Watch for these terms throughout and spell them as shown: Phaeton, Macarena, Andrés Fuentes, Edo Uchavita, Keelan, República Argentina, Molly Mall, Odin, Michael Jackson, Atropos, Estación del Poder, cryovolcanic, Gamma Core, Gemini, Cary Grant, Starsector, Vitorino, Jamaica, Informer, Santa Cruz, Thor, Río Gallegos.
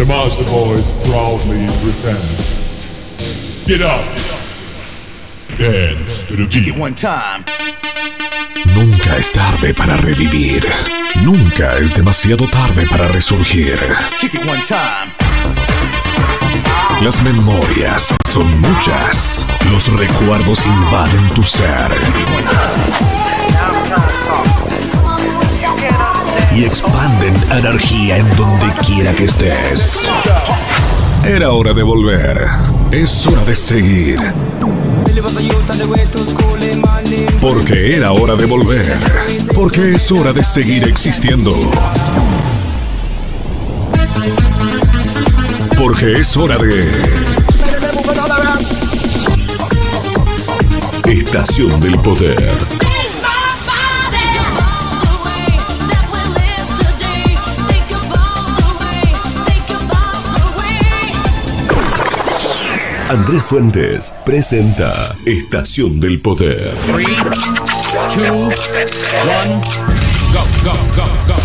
The Master Voice proudly presents. Get up. Dance to the beat. One time. Nunca es tarde para revivir. Nunca es demasiado tarde para resurgir. One time. Las memorias son muchas. Los recuerdos invaden tu ser y expanden energía en donde quiera que estés. Era hora de volver. Es hora de seguir. Porque era hora de volver. Porque es hora de seguir existiendo. Porque es hora de... Estación del Poder. Andrés Fuentes presenta Estación del Poder. 3, 2, 1, go, go, go, go, go.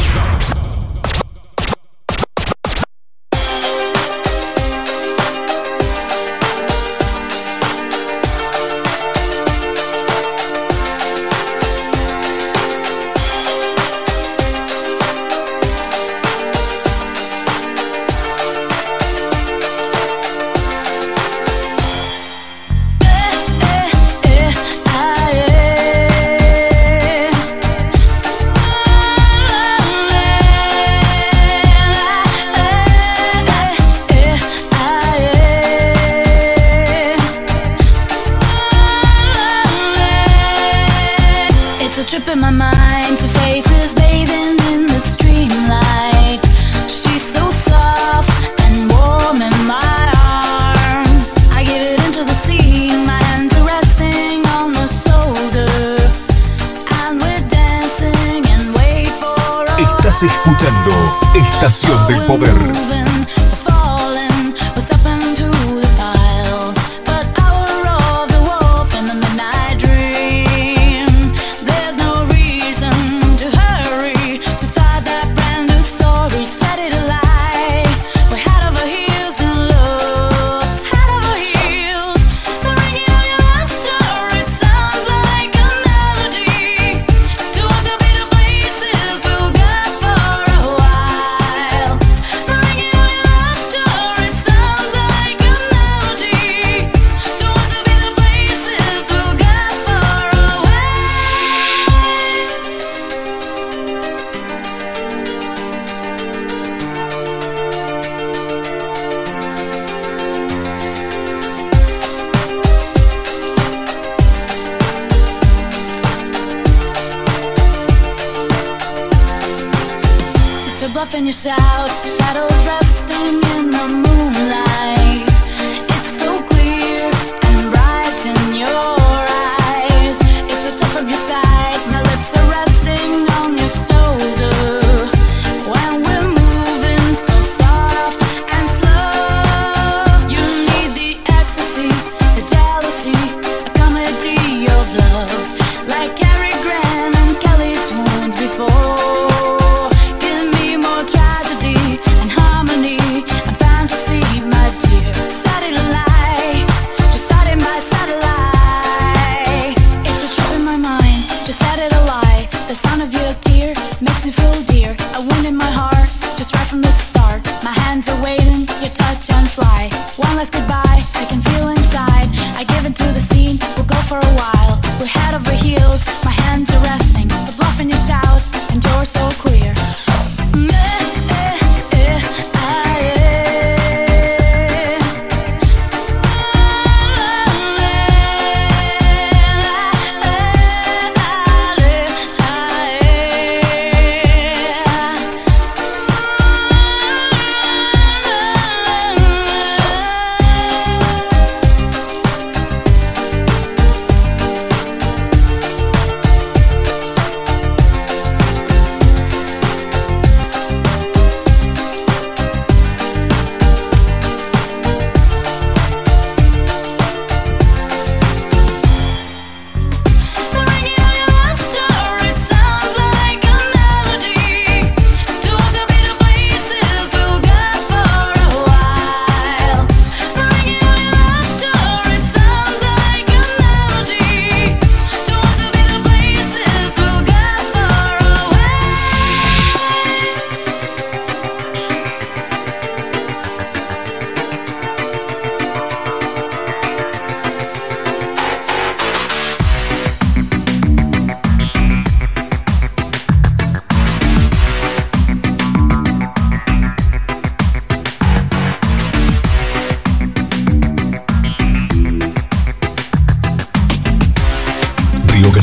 Escuchando Estación del Poder. And you shout, shadows resting in the moonlight. It's so clear and bright in your eyes. It's the top of your side, my lips are resting on your shoulder. When we're moving so soft and slow, you need the ecstasy, the jealousy, a comedy of love, like Cary Grant and Kelly's wounds before.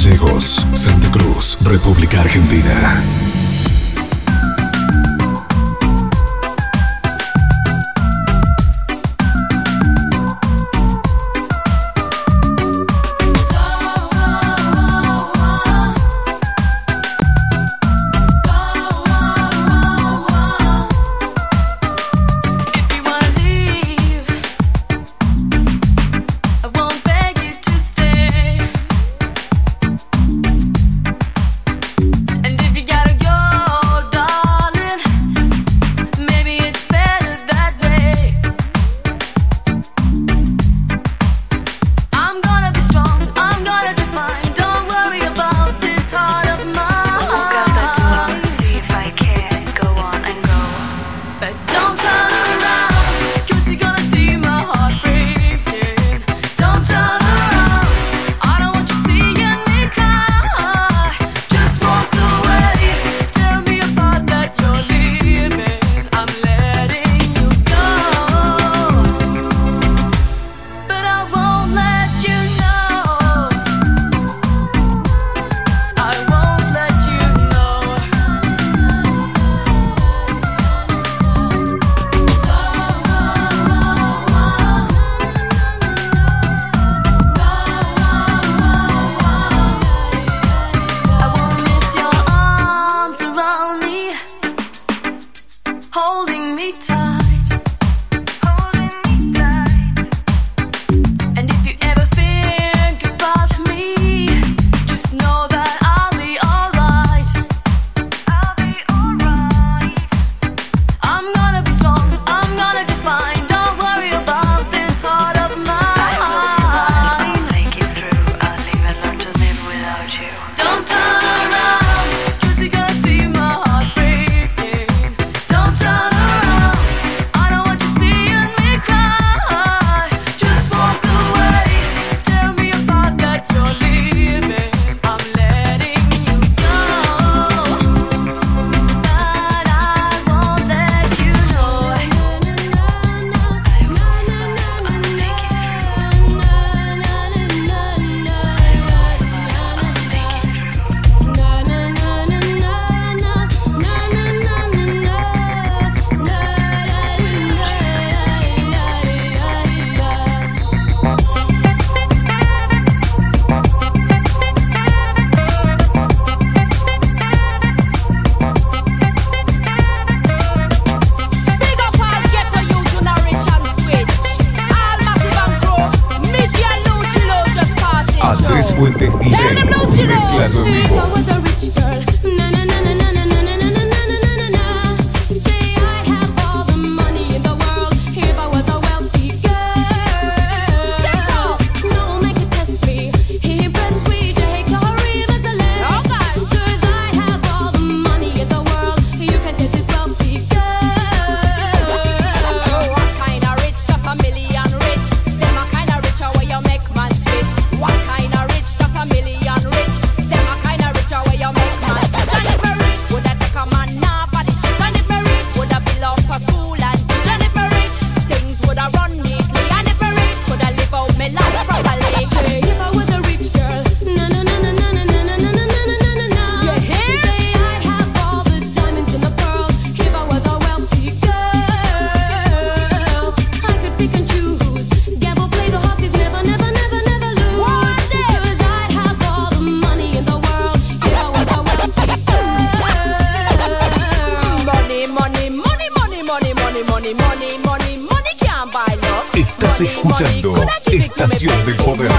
Gallegos, Santa Cruz, República Argentina. Andrés Fuentes DJ, mezclado en vivo. Estás escuchando Estación del Poder.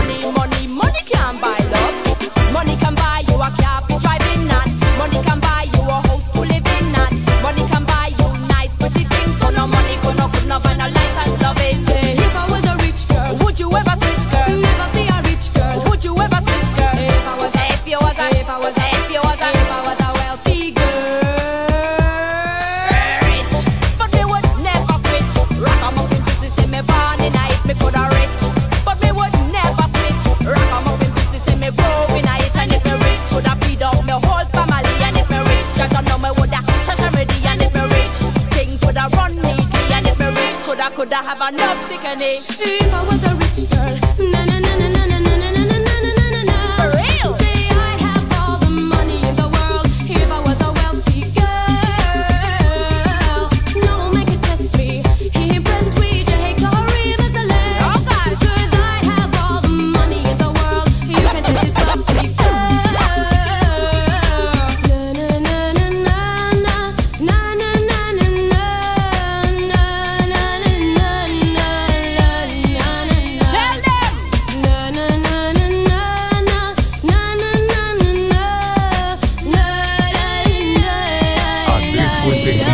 Could I have enough picnic? If I was a rich girl, na na na na na na na na na na na na na. For real? Say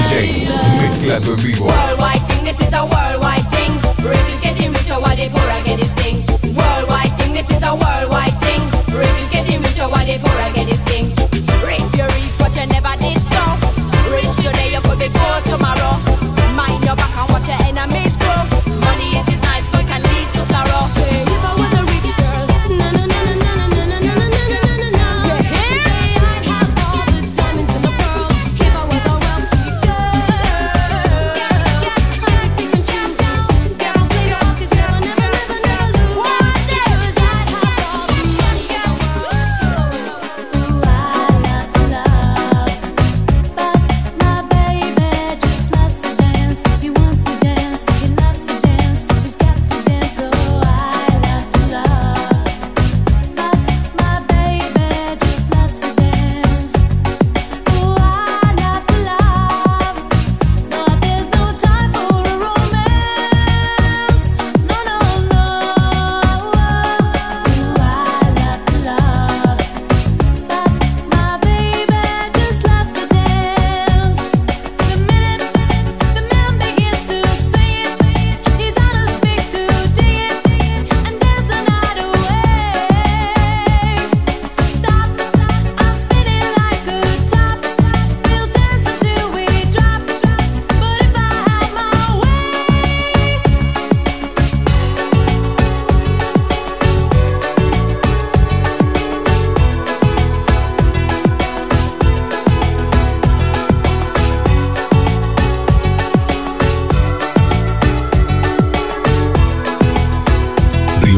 DJ, mezclado en vivo. Worldwide thing, this is a worldwide thing. Rich is getting richer while they poor are getting sting. Worldwide thing, this is a worldwide thing. Rich is getting richer while they poor are getting sting. Rich, you're rich, but you never did so. Rich today, you could be poor tomorrow. Mind your back and watch your enemies grow. Money it is nice, but can lead to sorrow. Say, if I was a rich girl, Río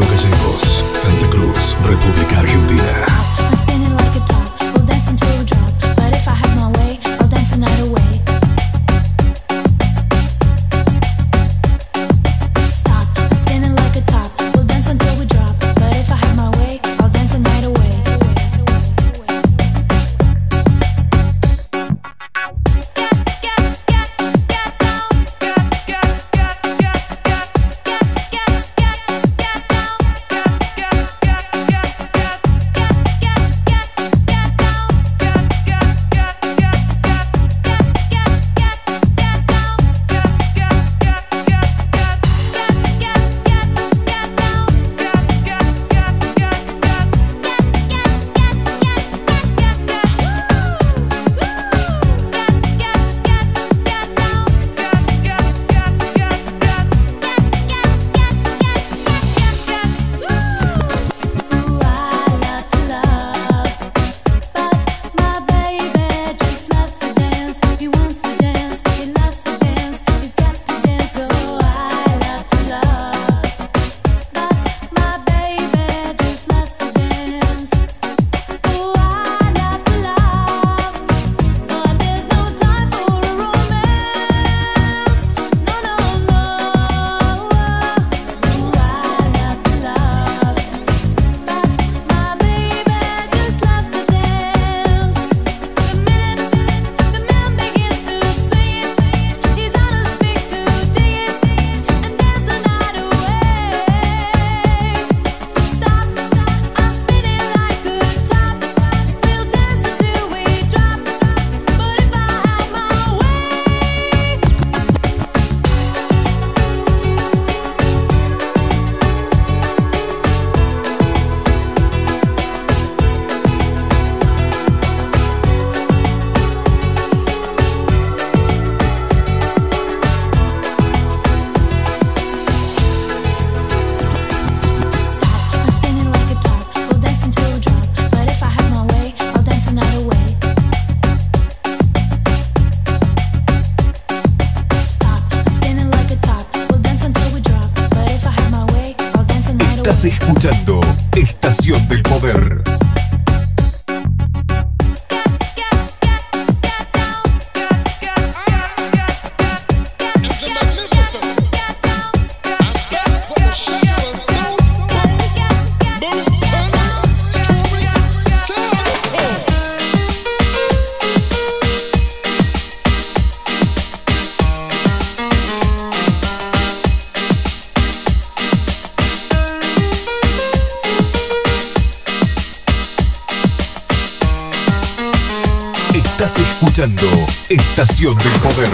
Gallegos, Santa Cruz, República Argentina. Estás escuchando Estación del Poder. escuchando Estación del Poder.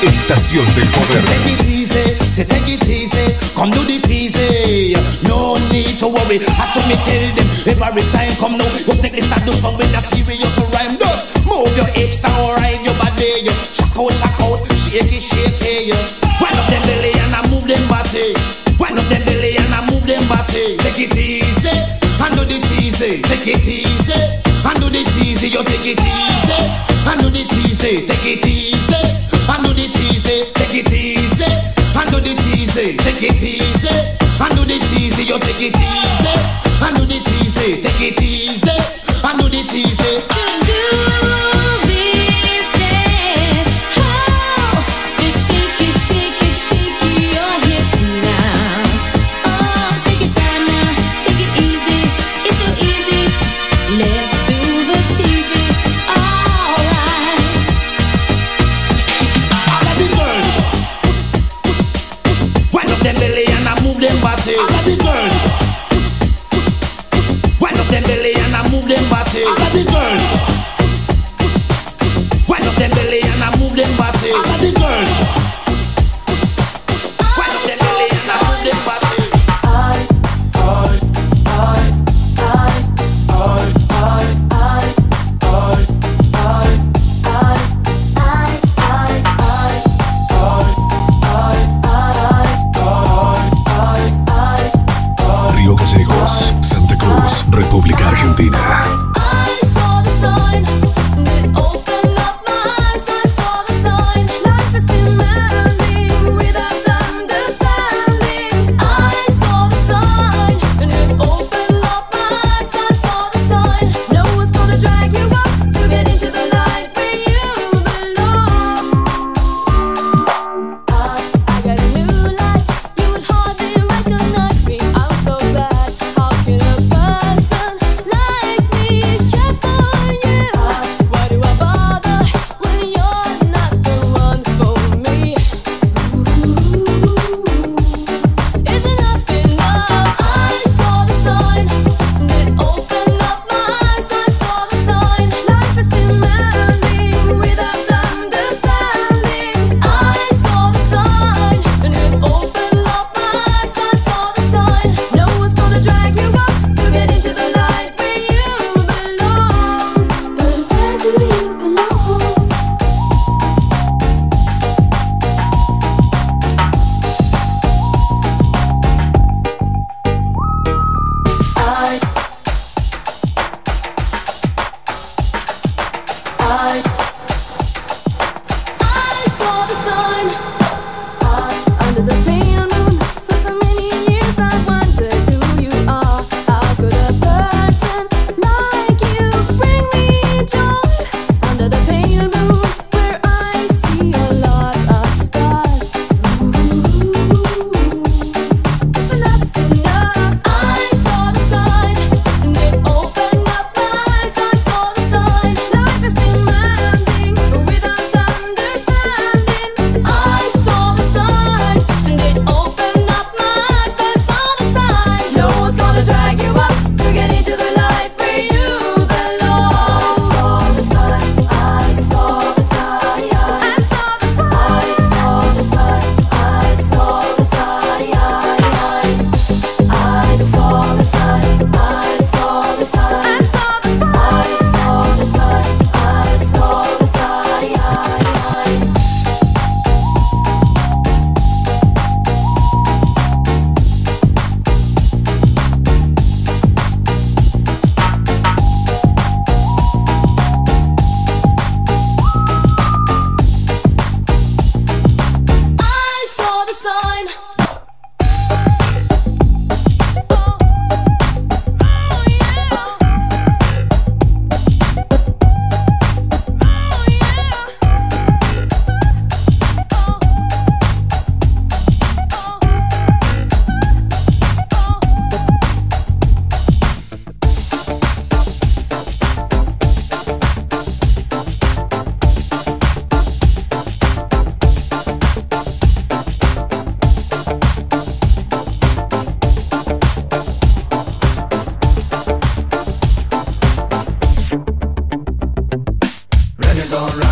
Estación del Poder. Take it easy, come do it easy. No need to worry. As me tell them every time, come now. You take the status from when I see where you so rhyme does. Move your hips and ride your body. Check out, shake it. Wind up them belly and I move them body. Wind up them belly and I move them body. Take it easy, and do it easy. Take it easy, and do it easy. You take it easy, and do it easy. Take it easy. And do it easy, take it easy. And do it easy, take it easy. And do it easy, you take it easy. And do it easy, take it easy. And do it easy. To do this dance, oh, just shake it, shake it, shake your hips now. Oh, take your time now, take it easy. It's so easy. Let's do the teasing. Them body. I got the girls. Wind up them belly and I move them body. I got the girls. Wind up them belly and I move them body. I got the girls. Wind up them belly and I move them body. Santa Cruz, República Argentina.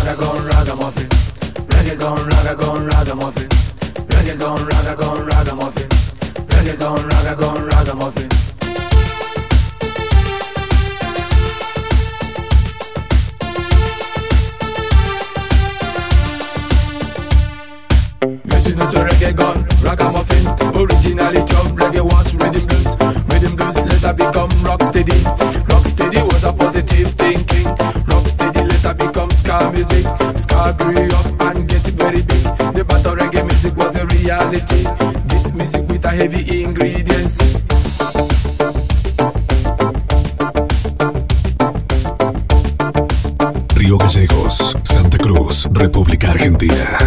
raga con ragamuffin, reggae con ragamuffin, reggae con ragamuffin, reggae con ragamuffin. Message to reggae con ragamuffin, originally drum reggae was rhythm blues later become rock steady. Rock steady was a positive thinking. Rock steady later become ska music. Ska grew up and get very big. The battle reggae music was a reality. This music with a heavy ingredients. Río Gallegos, Santa Cruz, República Argentina.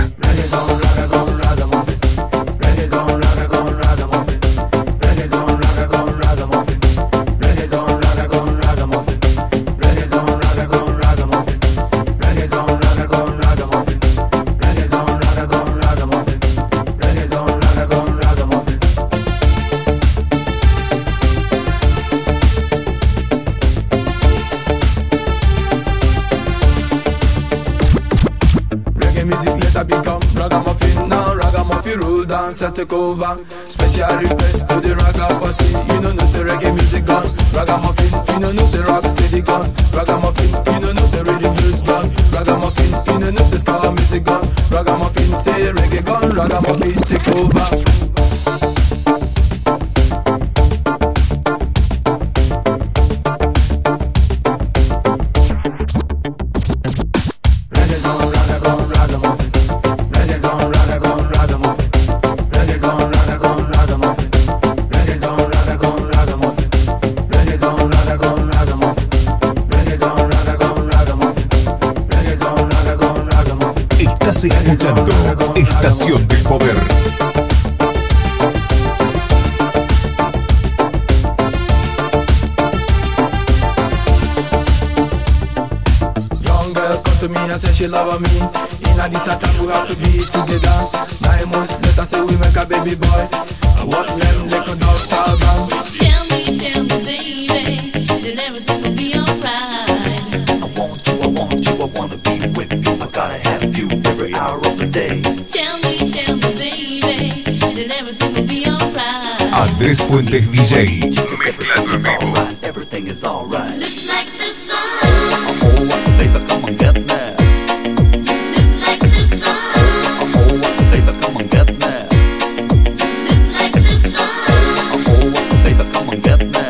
Take over. Special request to the raga posse. You know no say reggae music gone. Ragamuffin, you know no say rock steady gone. Ragamuffin, you know no say rhythm blues gone. Ragamuffin, you know no say ska music gone. Ragamuffin say reggae gone. Ragamuffin take over. Escuchando Estación del Poder. Young girl come to me and say she love me. In a this time we have to be together. 9 months later say we make a baby boy. I want them like a doctor man. Tell me baby, that everything will be alright. I wanna be with you. I gotta have you every hour of the day. Tell me, baby, that everything will be alright. Andrés Fuentes DJ, mezclando en vivo. Everything is alright. Look like the sun. Oh, baby, come and get me. Look like the sun. Oh, baby, come and get me. Look like the sun. Oh, baby, come and get me.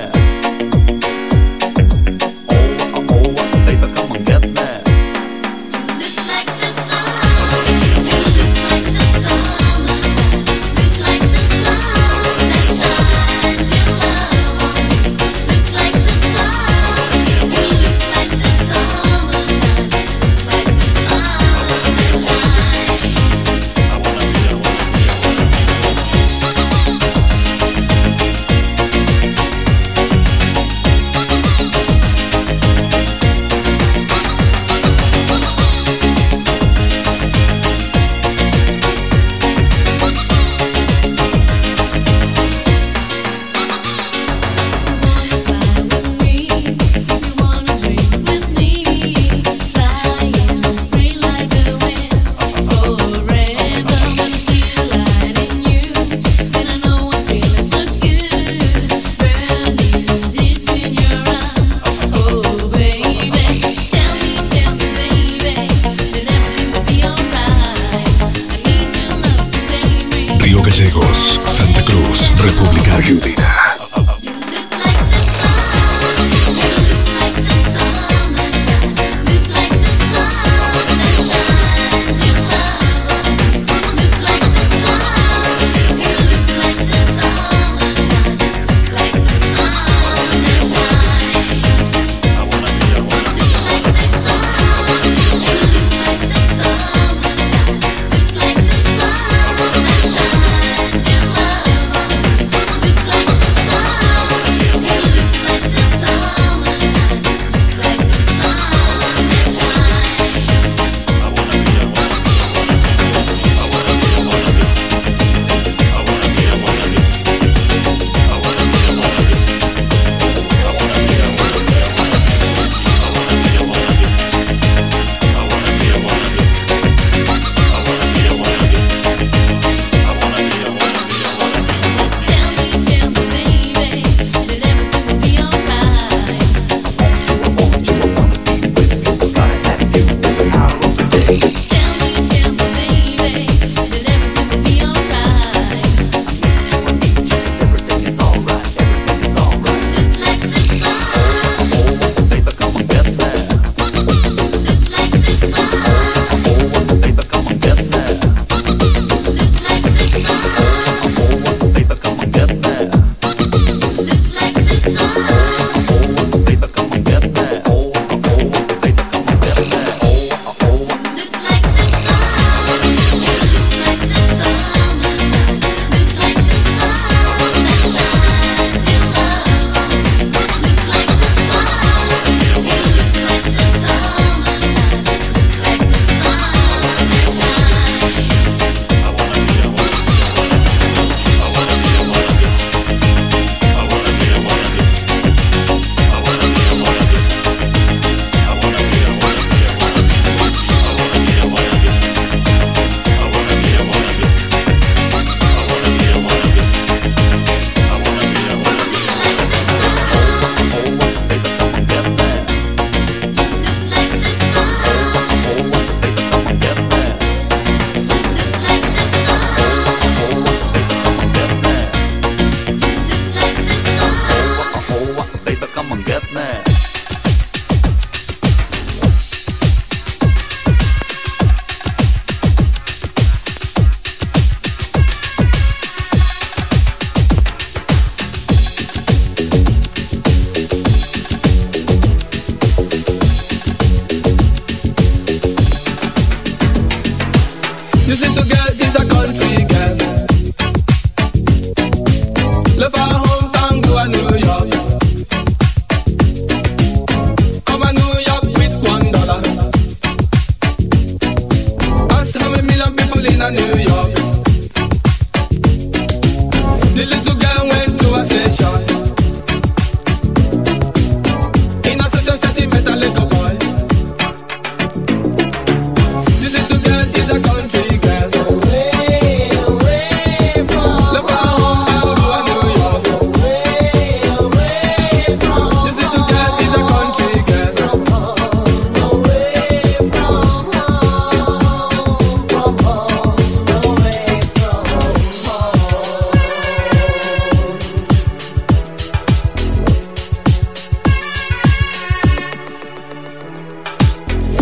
people in New York. The little girl went to a session. In a session she met a little boy. The little girl is a country girl. Away, away from the home of New York. Away, away from. This little girl is a country girl. From home, away from home. From home, away from home.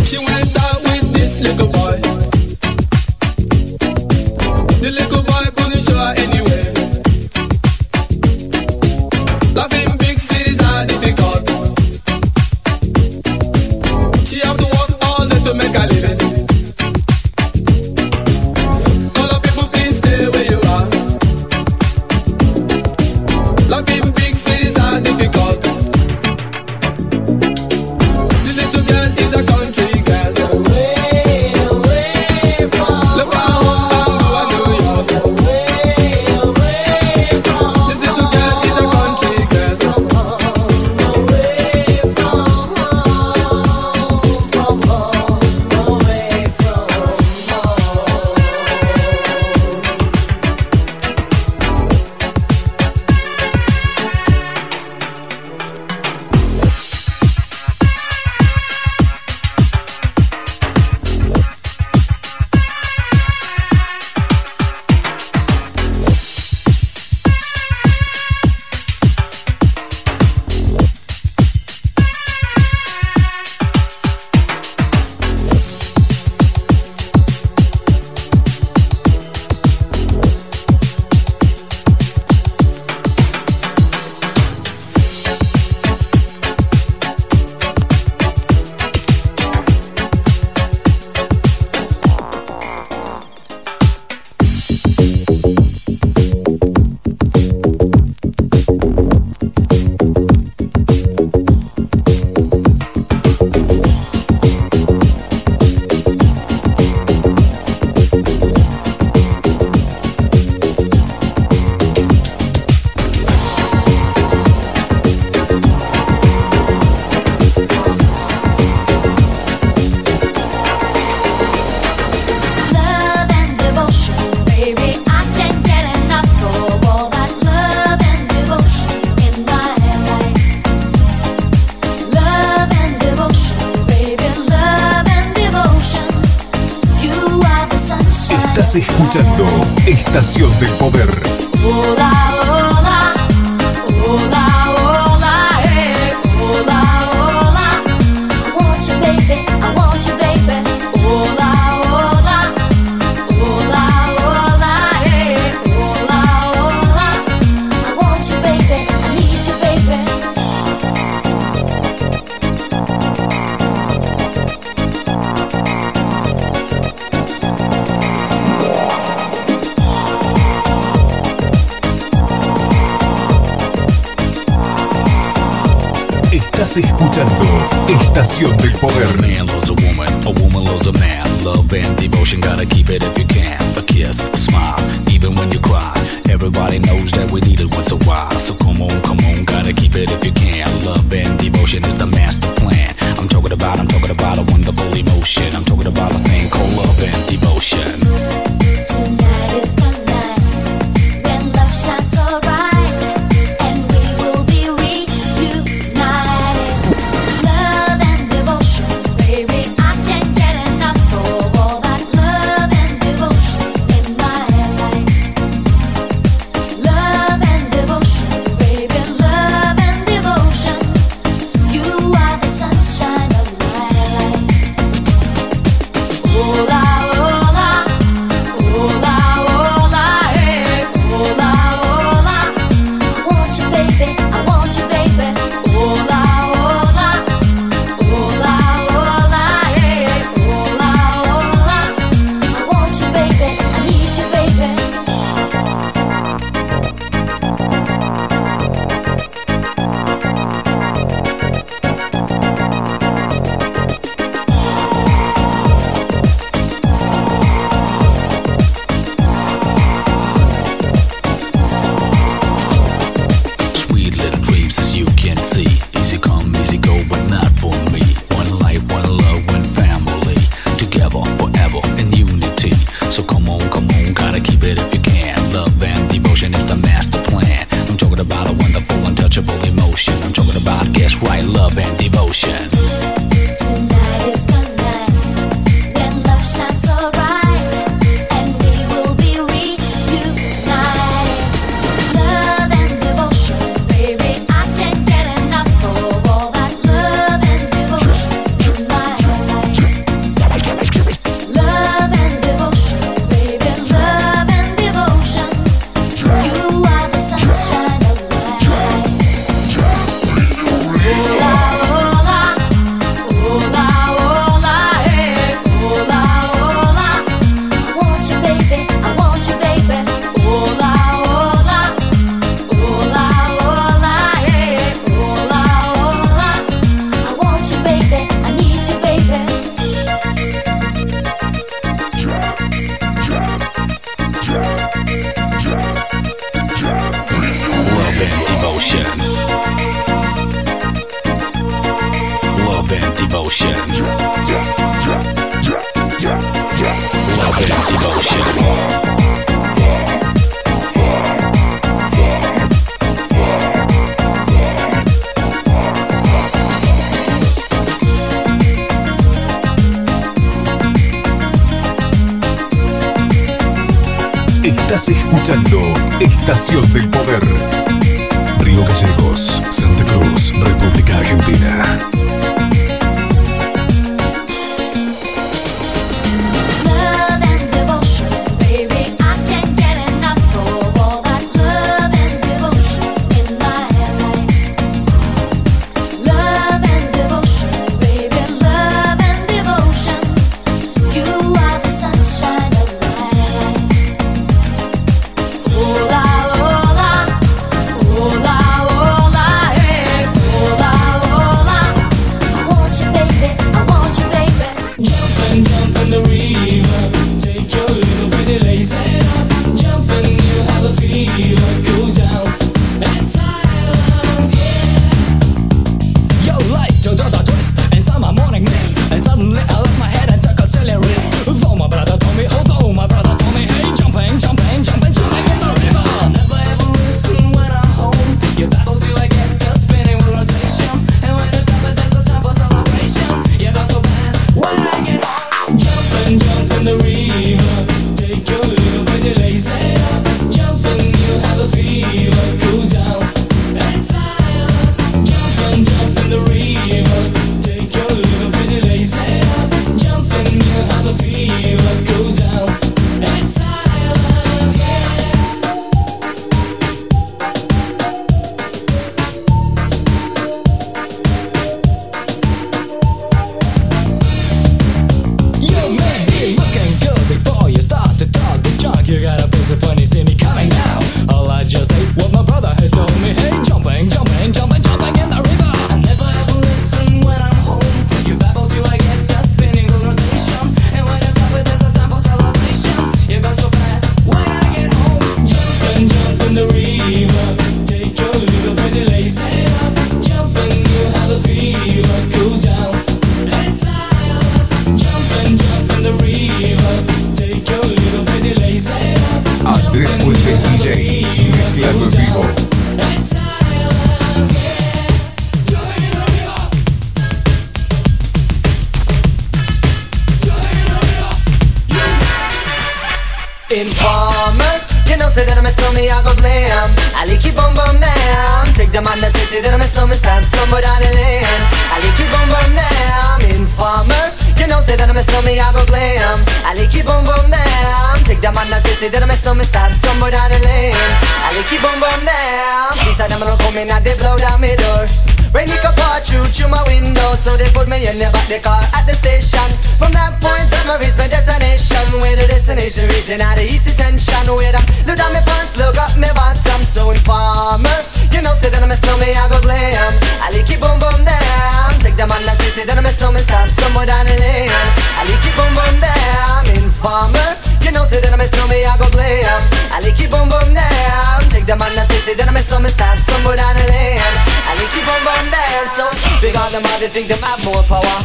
She went out with this little boy. The little boy couldn't show her anywhere. Life in big cities are difficult. She have to work all day to make a living. All people, please stay where you are. Life in big cities are difficult. This little girl is a country girl. Away, away from. Look at home, I'm New York. Away, away from. This little girl is a country girl. From home, away from home. From home, away from home. Love and devotion, baby, I can't get enough of all that love and devotion in my life. Love and devotion, baby, love and devotion. You are the sunshine. Estás escuchando Estación del Poder. Hola, hola, hola, hola, hey, hola, hola. I want you, baby, I want you, baby. Hola, hola, hola, hola, hey, hola, hola. I want you, baby, I need you, baby. Estás escuchando Estación del Poder. Man loves a woman loves a man. Love and devotion, gotta keep it if you can. A kiss, a smile, even when you cry. Everybody knows that we need it once a while. So come on, come on, gotta keep it if you can. Love and devotion is the master plan. I'm talking about a wonderful emotion. I'm talking about a thing called love and devotion. Tonight is the night when love shines so bright, and we will be reunited. Love and devotion, baby, I can't get enough of all that love and devotion in my life. Love and devotion, baby, love and devotion. You are the sunshine of my life. Hola, Estás escuchando Estación del Poder. Río Gallegos, Santa Cruz, República Argentina. Informer, you know say that I'm a snowman, I go blam. I like you bum bum damn. Take the man that say that I'm a snowman, stab somewhere down the lane. I like you bum bum damn. Informer, you know say that I'm a snowman, I go blam. I like you bum bum damn. Take the man that say that I'm a snowman, stab somewhere down the lane. I like you bum bum damn. These are them who come in and they blow down my door. Rain it could pour through my window, so they put me in the back of the car at the station. From that point on, I reached my destination. Where the destination region had the east detention. Where I look down my pants, look up my bottom. So informer, you know say that I'm a snowman, I go glam. I like it boom boom damn. Take the man that say that I'm a snowman, stop somewhere down the lane. I like it boom boom damn. Informer, you know say that I'm a snowman, I go glam. I like it boom boom damn. Take the man that say that I'm a snowman, stop somewhere down the lane. I like it boom boom damn. So big on them all, they think them have more power.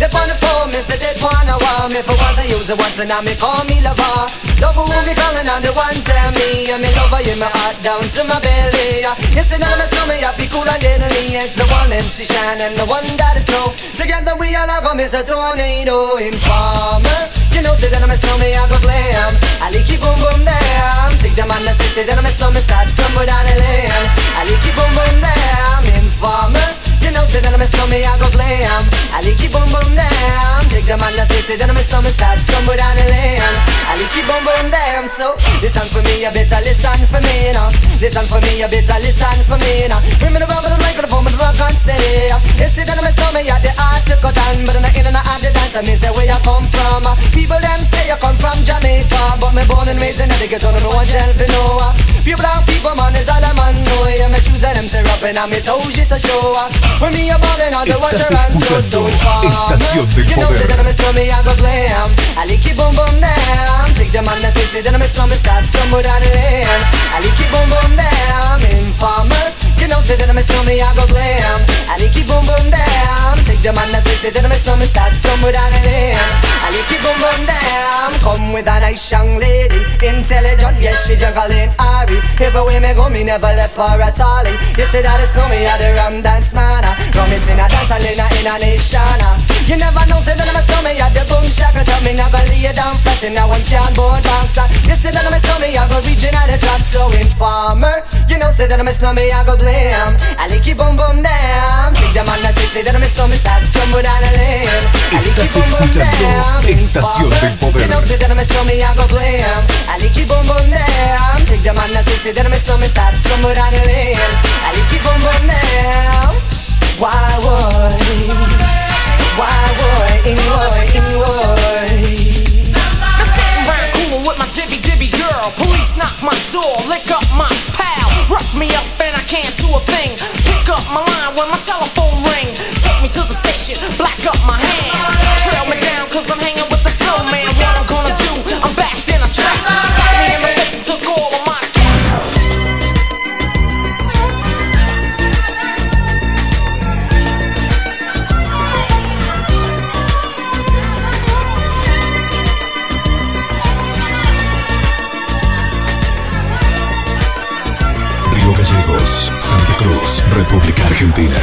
They on the phone, me say they want a war. Me for once I use it once and now me call me lover. Love who me calling and the one tell me. And me lover in my heart down to my belly. Yes, and I'm a snowman, I feel cool and deadly. It's the one MC Shine and the one that is snow. Together we all have them, it's a tornado. Informer, you know say that I'm a snowman, I go glam. I like it boom boom damn. Take the man that say that I'm a snowman, stop somewhere down the lane. I like it boom boom damn. Informer, you know say that I'm a snowman, I go glam. I like it boom boom damn. Take the man that say that I'm a snowman, stop somewhere down the lane. I like it boom boom damn. So listen for me, you better listen for me now. Listen for me, you better listen for me now. Bring me the rubber, the mic, the phone, the rock on steady. You say that I'm a snowman, you're the art to cut on. But I'm not in and out the dance, I mean say where you come from. People them say you come from Jamaica, but me born and raised in the ghetto, no one shall for no. Pure brown people, man, is all I'm on. Yeah, my shoes and them tear up and I'm a toe, just a show. When me a ballin' on the watcher and so Estación del Poder. You know say that I'm a snowman, I go glam. I like it boom boom damn. Take the man that say that I'm a snowman, stop somewhere down the lane. I like it boom boom damn. Informer, you know say that I'm a snowman, I go glam. I lick it, boom, boom, damn. Take the man that says it, then my stomach starts from without a limb. I lick it, boom, boom, damn. Come with a nice young lady, intelligent, yes, she jungle in Ari. Every way me go, me never left for a tally. You say that it's no me, I the rum dance man. Rum it in a dance, I lean in a nation. You never know, say that my stomach, I the boom shaker. Tell me never lay you down flat, and now I'm can't board banks. You say that my stomach, I go reaching at the top, so Informer. You know, say that my stomach, I go blame. I lick it, boom, boom, damn. Take the man that say that my stomach. Estás escuchando Estación del Poder. Police knock my door, lick up my pal, rough me up and I can't do a thing. Pick up my line when my telephone ring. Take me to the station, black up my hands. Trail me down cause I'm hanging with the snowman. What I'm gonna do, I'm back then I trap. Slap me in the face and took all of my Río Gallegos, Santa Cruz, República Argentina.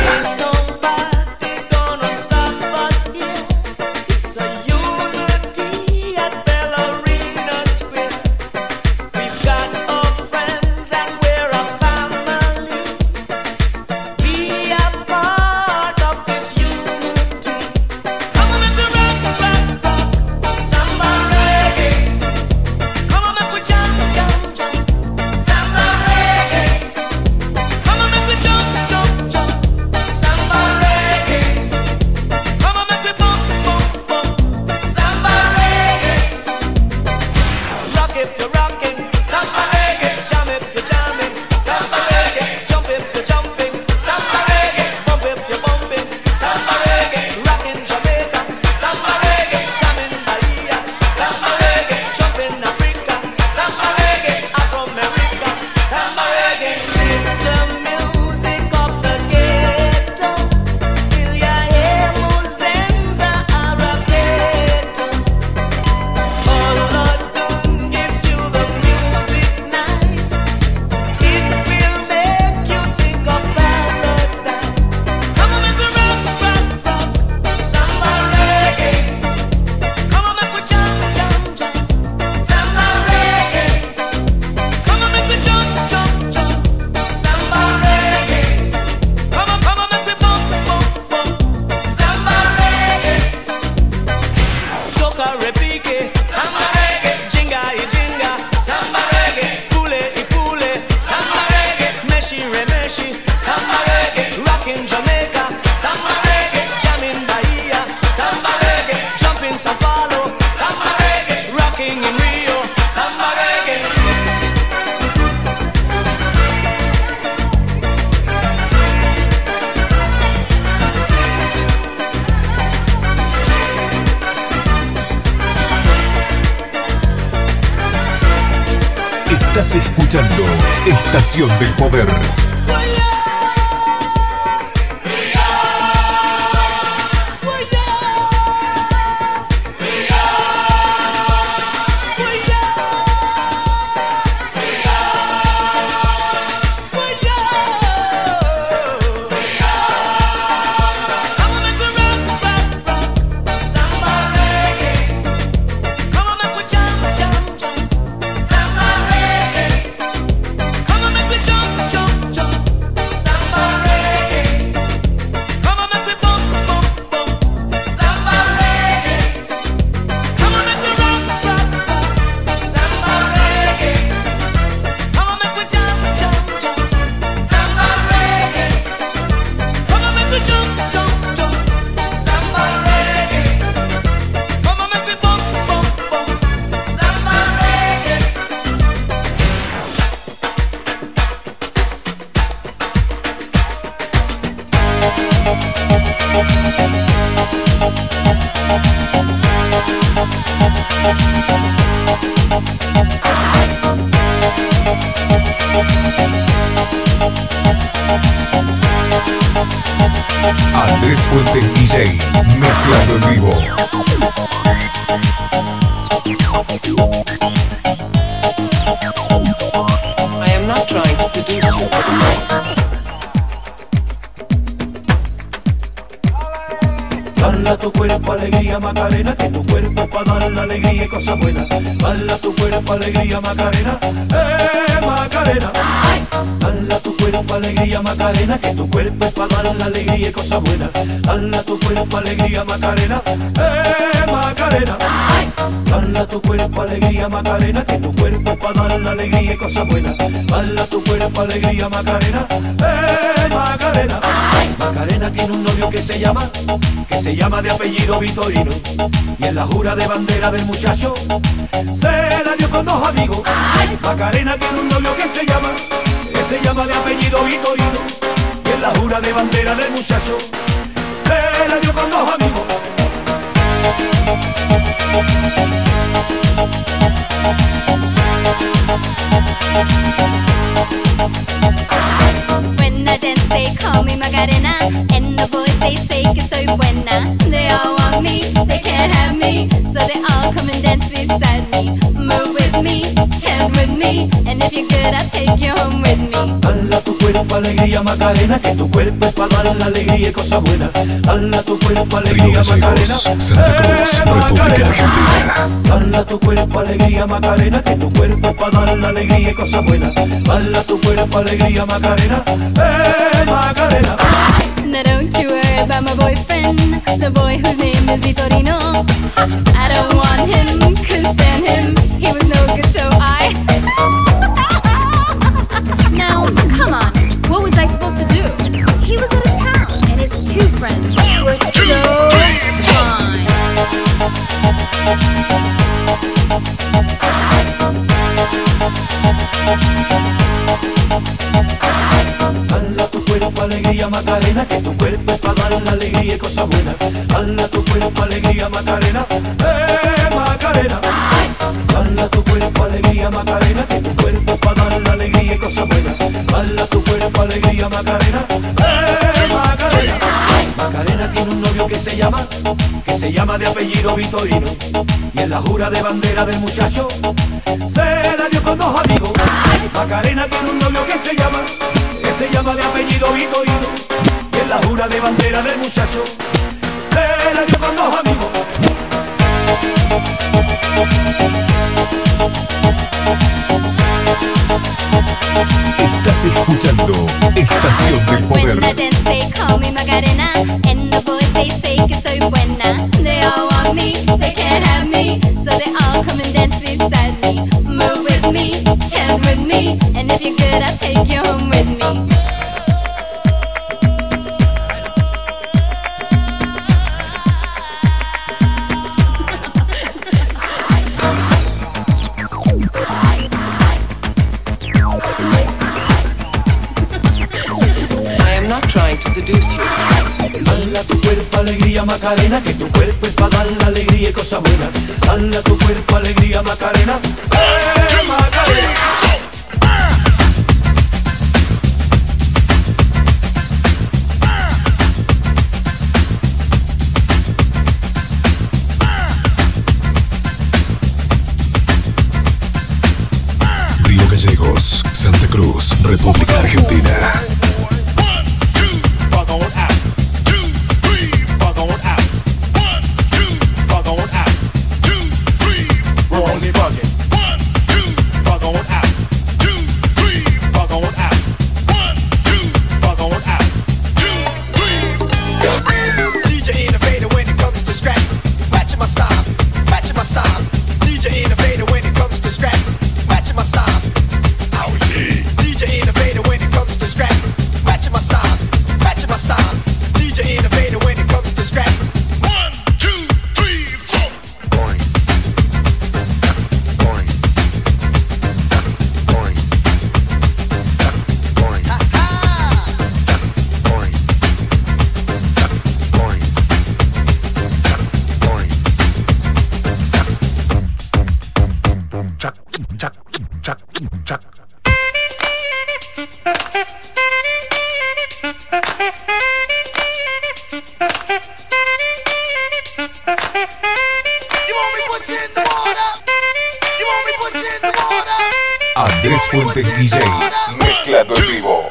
Estás escuchando Estación del Poder. Andrés Fuentes DJ, mezclado en vivo. I am not trying to do it. Dale a tu cuerpo alegría, Macarena, que tu cuerpo para dar la alegría y cosas buenas. Dale a tu cuerpo alegría, Macarena, Macarena. Dale a tu cuerpo alegría, Macarena, que tu cuerpo es para dar la alegría y cosas buenas. Dale a tu cuerpo alegría, Macarena, Macarena. Dale a tu cuerpo alegría, Macarena, que tu cuerpo es para dar la alegría y cosas buenas. Dale a tu cuerpo alegría, Macarena, Macarena. Macarena tiene un novio que se llama de apellido Vitorino, y en la jura de bandera del muchacho se la dio con dos amigos. Macarena tiene un novio que se llama de apellido Vitorino, y en la jura de bandera del muchacho se la dio con dos amigos. When I dance they call me Macarena, and the boys they say que soy buena. They all want me, they can't have me, so they all come and dance beside me. Move with me, chant with me, and if you're good I'll take you home with me. Dale a tu cuerpo alegría, Macarena, que tu cuerpo es para dar la alegría y cosas buenas. Dale a tu cuerpo alegría, Macarena, Santa Cruz, República Argentina. Dale a tu cuerpo alegría, Macarena, que tu cuerpo es para dar la alegría y cosas buenas. Dale a tu cuerpo alegría, Macarena, Macarena. Now don't you worry about my boyfriend, the boy whose name is Vitorino. I don't want him, couldn't stand him, he was no good, so I Now, come on, what was I supposed to do? He was out of town, and his two friends were so fine. Dale a tu cuerpo alegría, Macarena, que tu cuerpo es para dar la alegría y cosas buenas. Dale a tu cuerpo alegría, Macarena, Macarena. Dale a tu cuerpo alegría, Macarena, que tu cuerpo es para dar la alegría y cosas buenas. Dale a tu cuerpo alegría, Macarena, Macarena. Macarena tiene un novio que se llama de apellido Vitorino, y en la jura de bandera del muchacho se la dio con dos amigos. Macarena tiene un novio que se llama de apellido Vitorino, y en la jura de bandera del muchacho se la dio con dos amigos. Estás escuchando Estación del Poder. When I dance they call me Macarena, and the boys they say que soy buena. They all want me, they can't have me, so they all come and dance beside me. Move with me, chant with me, and if you're good I'll take you home with me. Dale a tu cuerpo alegría, Macarena, que tu cuerpo es para dar la alegría y cosas buenas. Dale a tu cuerpo alegría, Macarena, Macarena. Río Gallegos, Santa Cruz, República Argentina. Andrés Fuentes DJ, mezclado en vivo.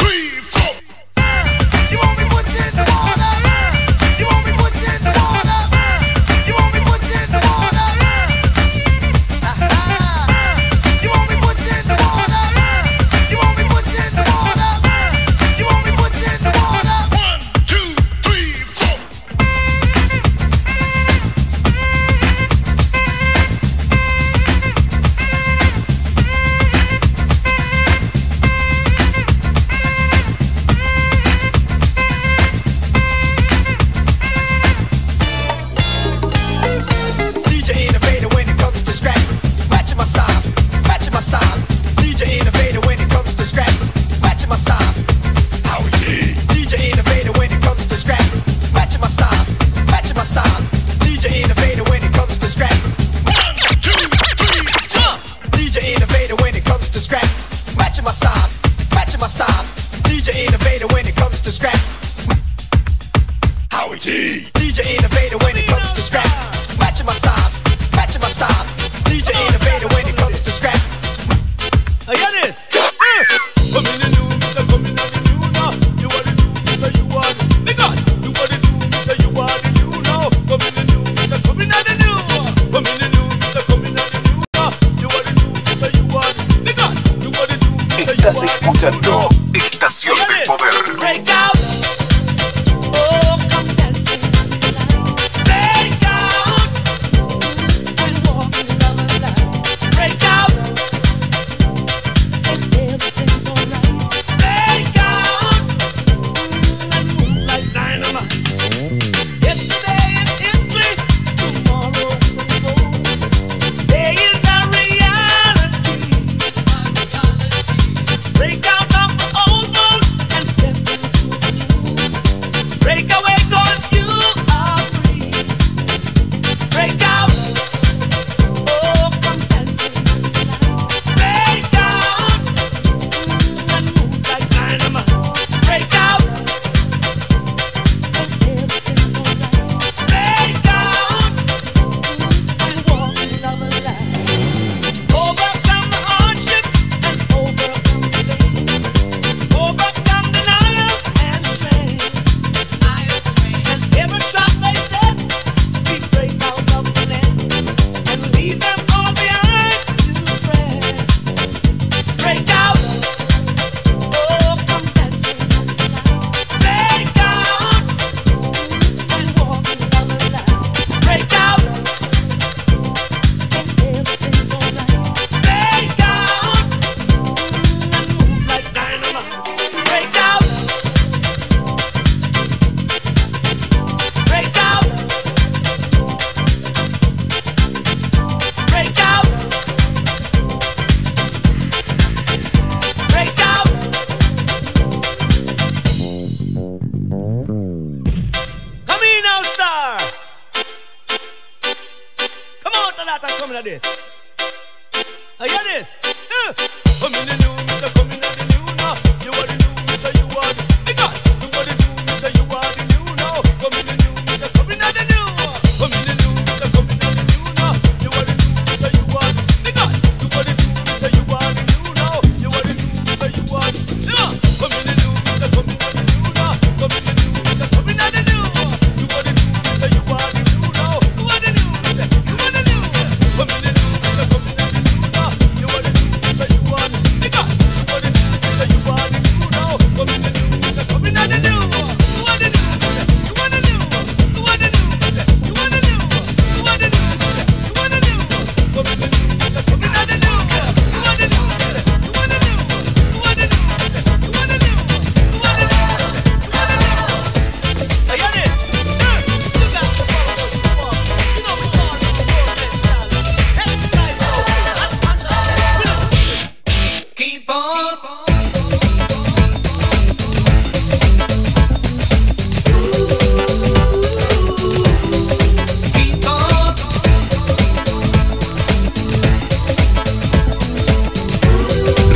Estación del Poder.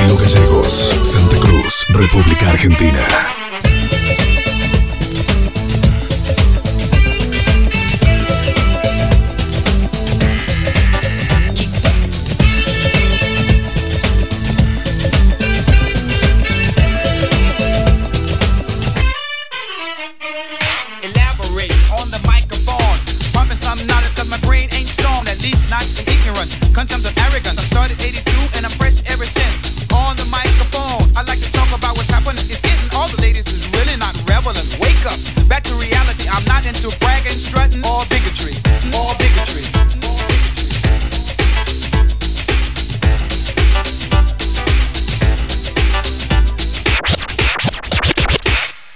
Río Gallegos, Santa Cruz, República Argentina. started 82 and I'm fresh ever since. On the microphone, I like to talk about what's happening. It's getting all the ladies is really not reveling. Wake up, back to reality. I'm not into bragging, strutting, or bigotry. All bigotry.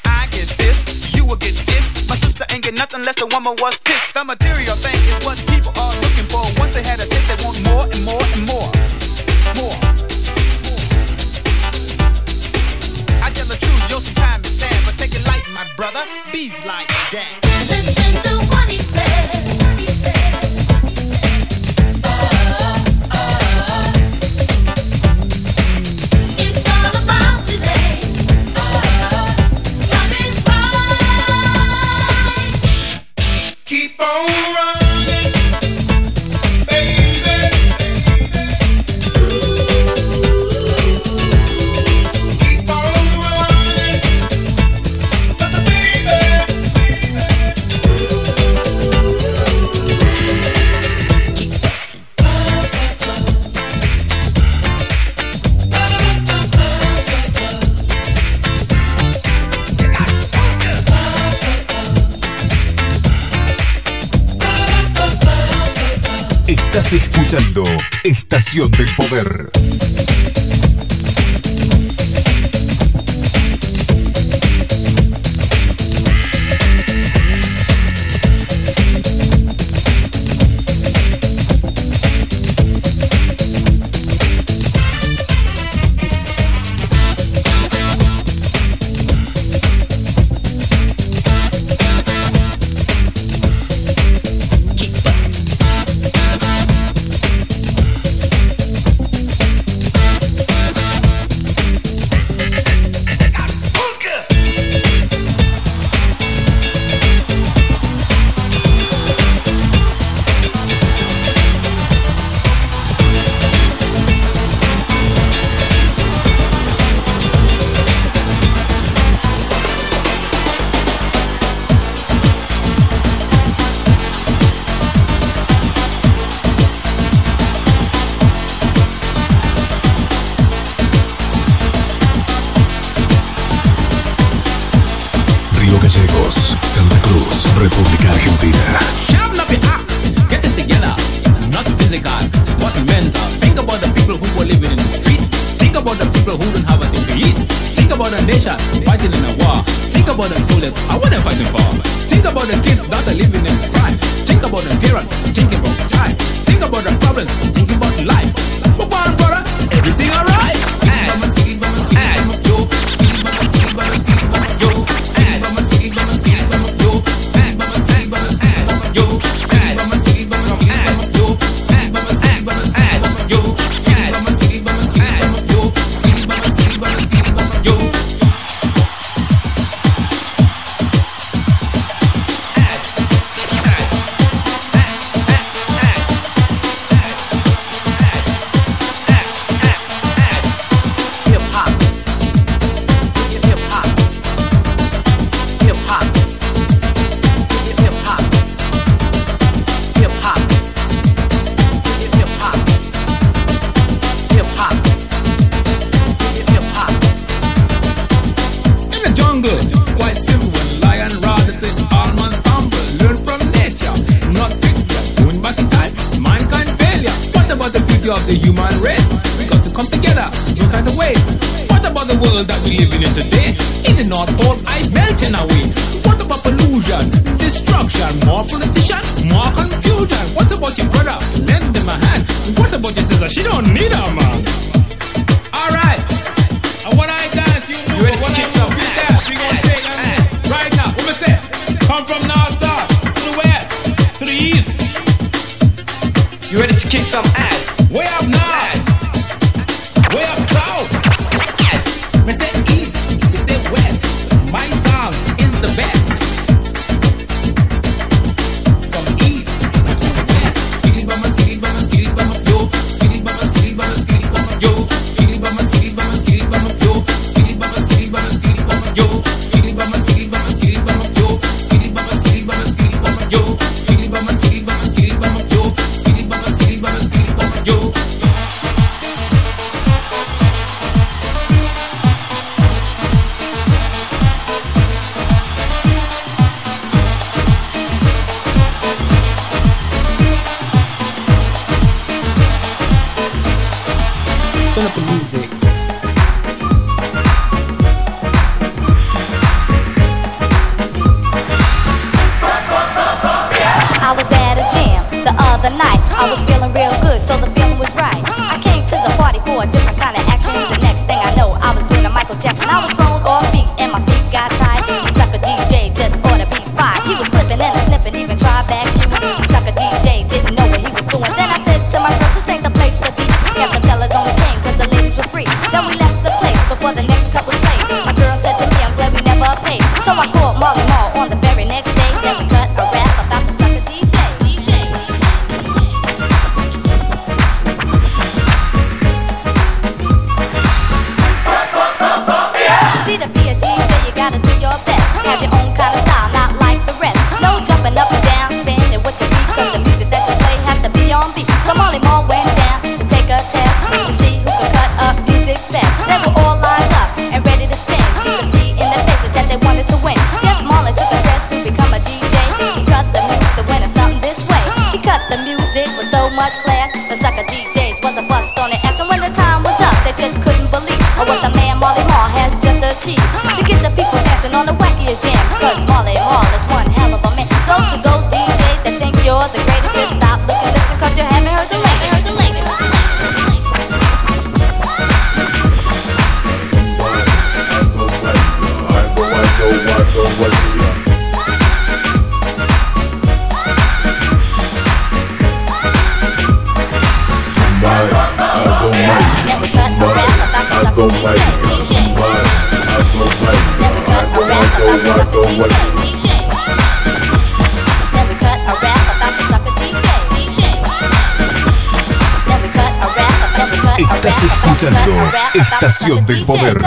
I get this, you will get this. My sister ain't get nothing less the woman was pissed. The material thing is what people are looking for. Once they had a taste, they want more and more and more. I tell the truth, yo, sometimes it's sad, but take it light, my brother. Bees like that. Listen to what he said. It's all about today. Time is right. Keep on running. Estás escuchando Estación del Poder. Río Gallegos, Santa Cruz, República Argentina. Sharpen up your axe, get it together. Not physical, but mental. Think about the people who were living in the street. Think about the people who don't have a thing to eat. Think about the nation fighting in a war. Think about the soldiers and what they're fighting for. Think about the kids that are living in crime. Think about the parents thinking about time. Think about the problems thinking about life. Come on, brother, everything alright. Of the human race, we got to come together, look at the ways. What about the world that we're living in today? In the north, all ice melting away. What about pollution, destruction, more politician, more confusion? What about your brother? Lend them a hand. What about your sister? She don't need a man. Alright, and when I dance, you know what I move, we dance, we gonna take and move. Right now, what we say? Come from north, south, to the west, to the east. You ready to kick some ass? Way up north, way up south. Me say east, me say west. My sound is the best. From east to west. Skilly bama, skilly bama, skilly bama, yo. Skilly bama, skilly bama, skilly bama, yo. Skilly bama, skilly bama, skilly bama, yo. Skilly bama, skilly bama, skilly bama, yo. Skilly bama, skilly bama, skilly bama, yo. Skilly bama, skilly bama, skilly bama, yo. Skilly bama, skilly bama, skilly bama, yo. Skilly bama, skilly bama, skilly bama, yo. Yo. turn up the music. I was at a jam the other night. I was feeling real good, so the feeling was right. I came to the party for a different kind of action. The next thing I know, I was doing a Michael Jackson. I was thrown off beat and my feet got tied. The sucker DJ just bought a beat by. He was flipping and snipping, even tried back to me. The sucker DJ didn't know what he was doing. Then I said to my girls, this ain't the place to be. And the fellas only came because the ladies were free. Then we left the place before the next cup was played. My girl said to me, I'm glad we never paid. So I called Molly Mall on the very next day. Then we cut a rap about the sucker DJ. See, to be a DJ, you gotta do your best. Have your own kind of style, not like the rest. No jumping up and down, spinning with your feet, cause the music that you play has to be on beat. So Molly Mall went down to take a test, to see who could cut up music best. They were all lined up and ready to spin. You could see in their faces that they wanted to win. Yes, Molly took a test to become a DJ. He cut the music to win or something this way. He cut the music with so much class. The sucker DJs was a bust on their ass. And when the time was up, they just couldn't believe what the man Molly Mall has just achieved. To get the people dancing on the wackiest jam, cause Molly Mall is one hell of a man. So to those DJs that think you're the greatest, just stop, look and listen, cause you haven't heard the language. Estás escuchando Estación del Poder.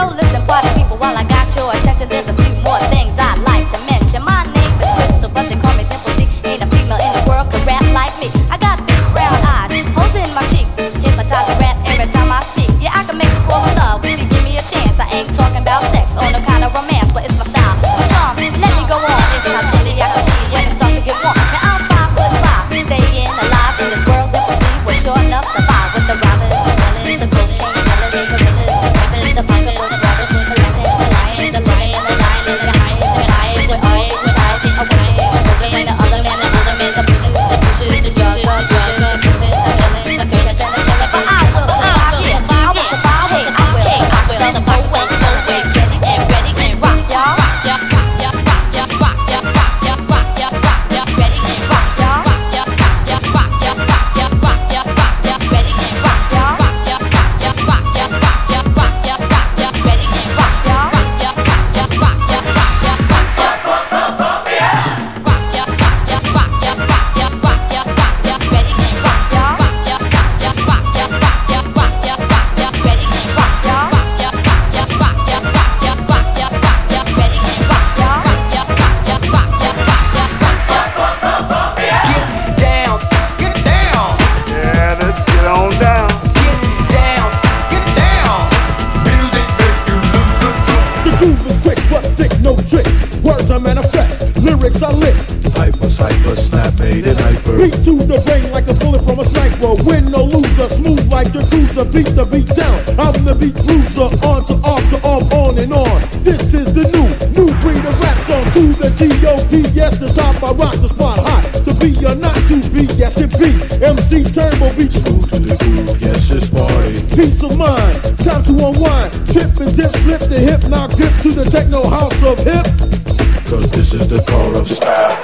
Beat the beat down, I'm the beat bruiser. On to off to off, on and on. This is the new breed of rap song. To the G.O.D. yes, the top, I rock the spot hot. To be or not to be, yes it be. MC Turbo beat smooth to the groove, yes it's party. Peace of mind, time to unwind. Trip and dip, flip the hip, now grip to the techno house of hip. Cause this is the call of style.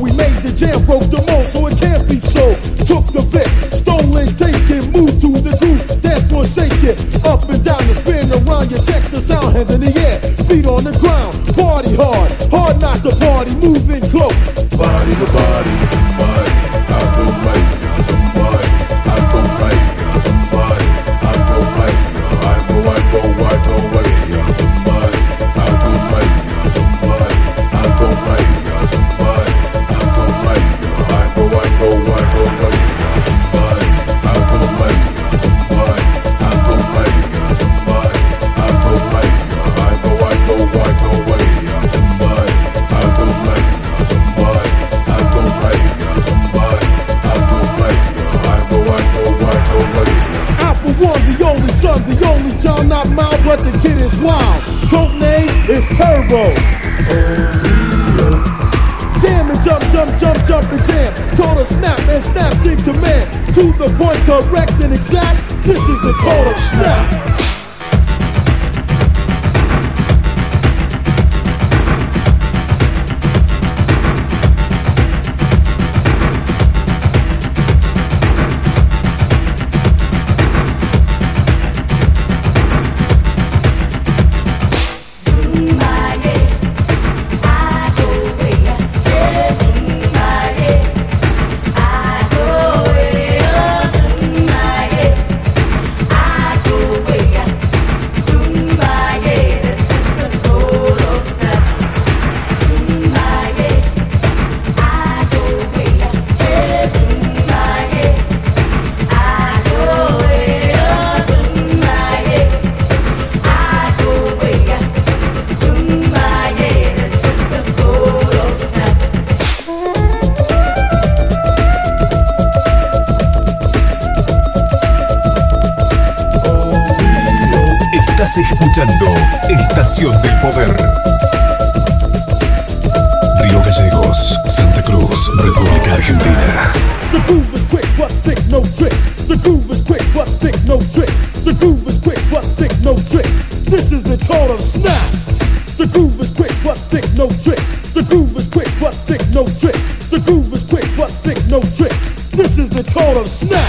We made the jam, broke the mold, so it can't be sold. Took the fix, stolen, taken, moved to the groove, that's one shaking. Up and down and spin around, you check the sound, hands in the air, feet on the ground. Party hard, hard not to party, moving close. Body to body, body, I go right, somebody, I go right, somebody, I go right, I go right. Oh, Escuchando Estación del Poder. Río Gallegos, Santa Cruz, República Argentina. The groove is quick, but thick, no trick. The groove is quick, but thick, no trick. The groove is quick, but thick, no trick. This is the total snap. The groove is quick, but thick, no trick. The groove is quick, but thick, no trick. The groove is quick, but thick, no trick. This is the total snap.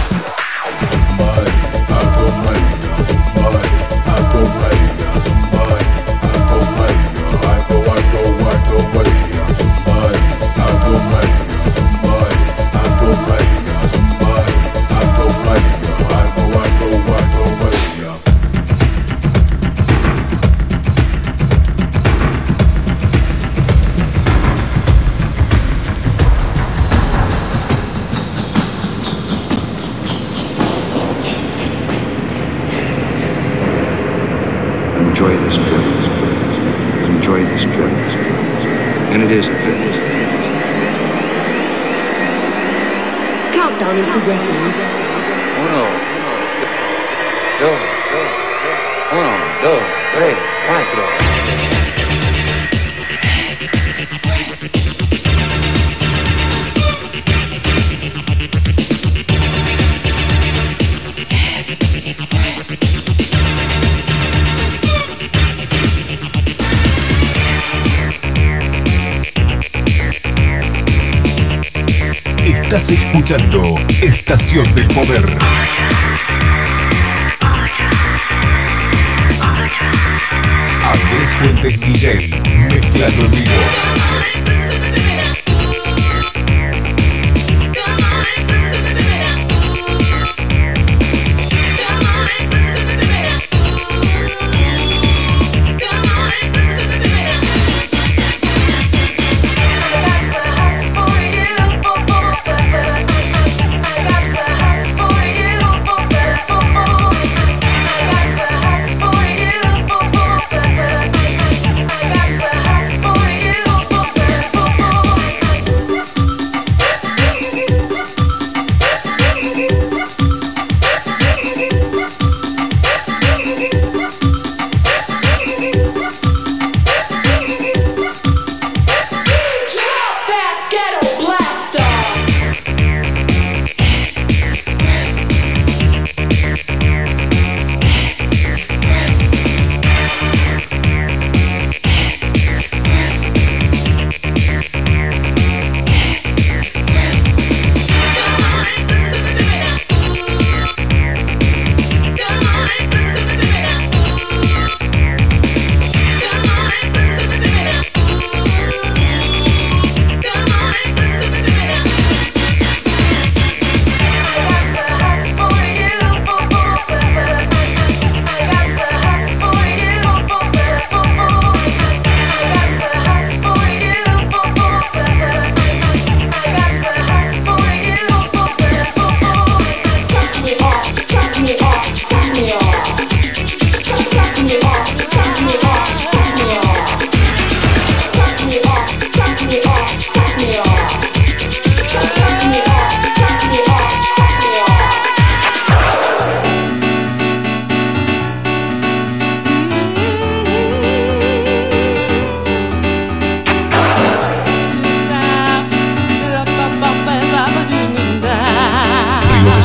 Estás escuchando Estación del Poder. Andrés Fuentes DJ, mezclando en vivo.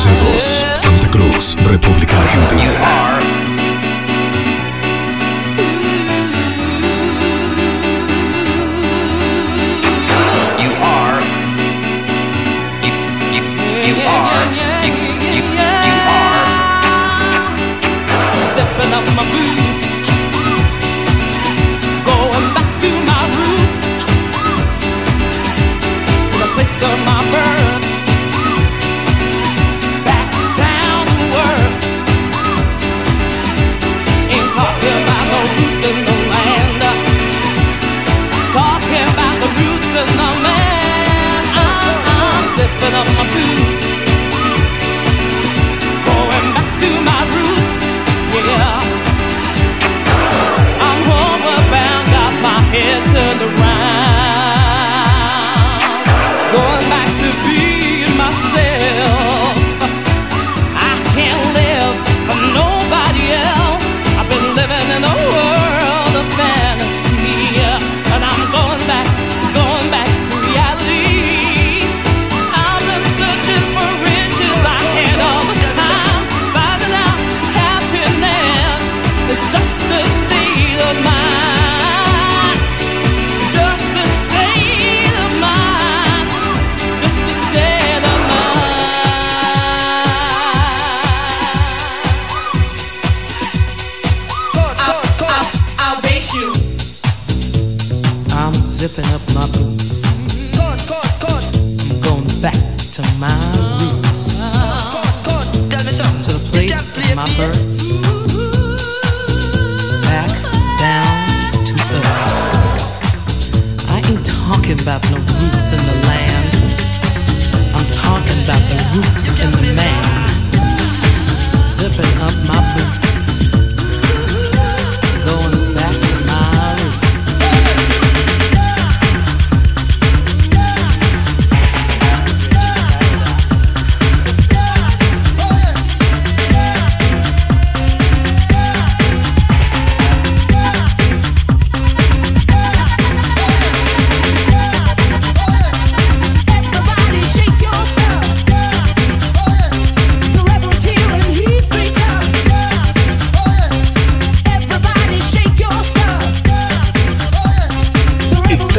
Gallegos, Santa Cruz, República Argentina.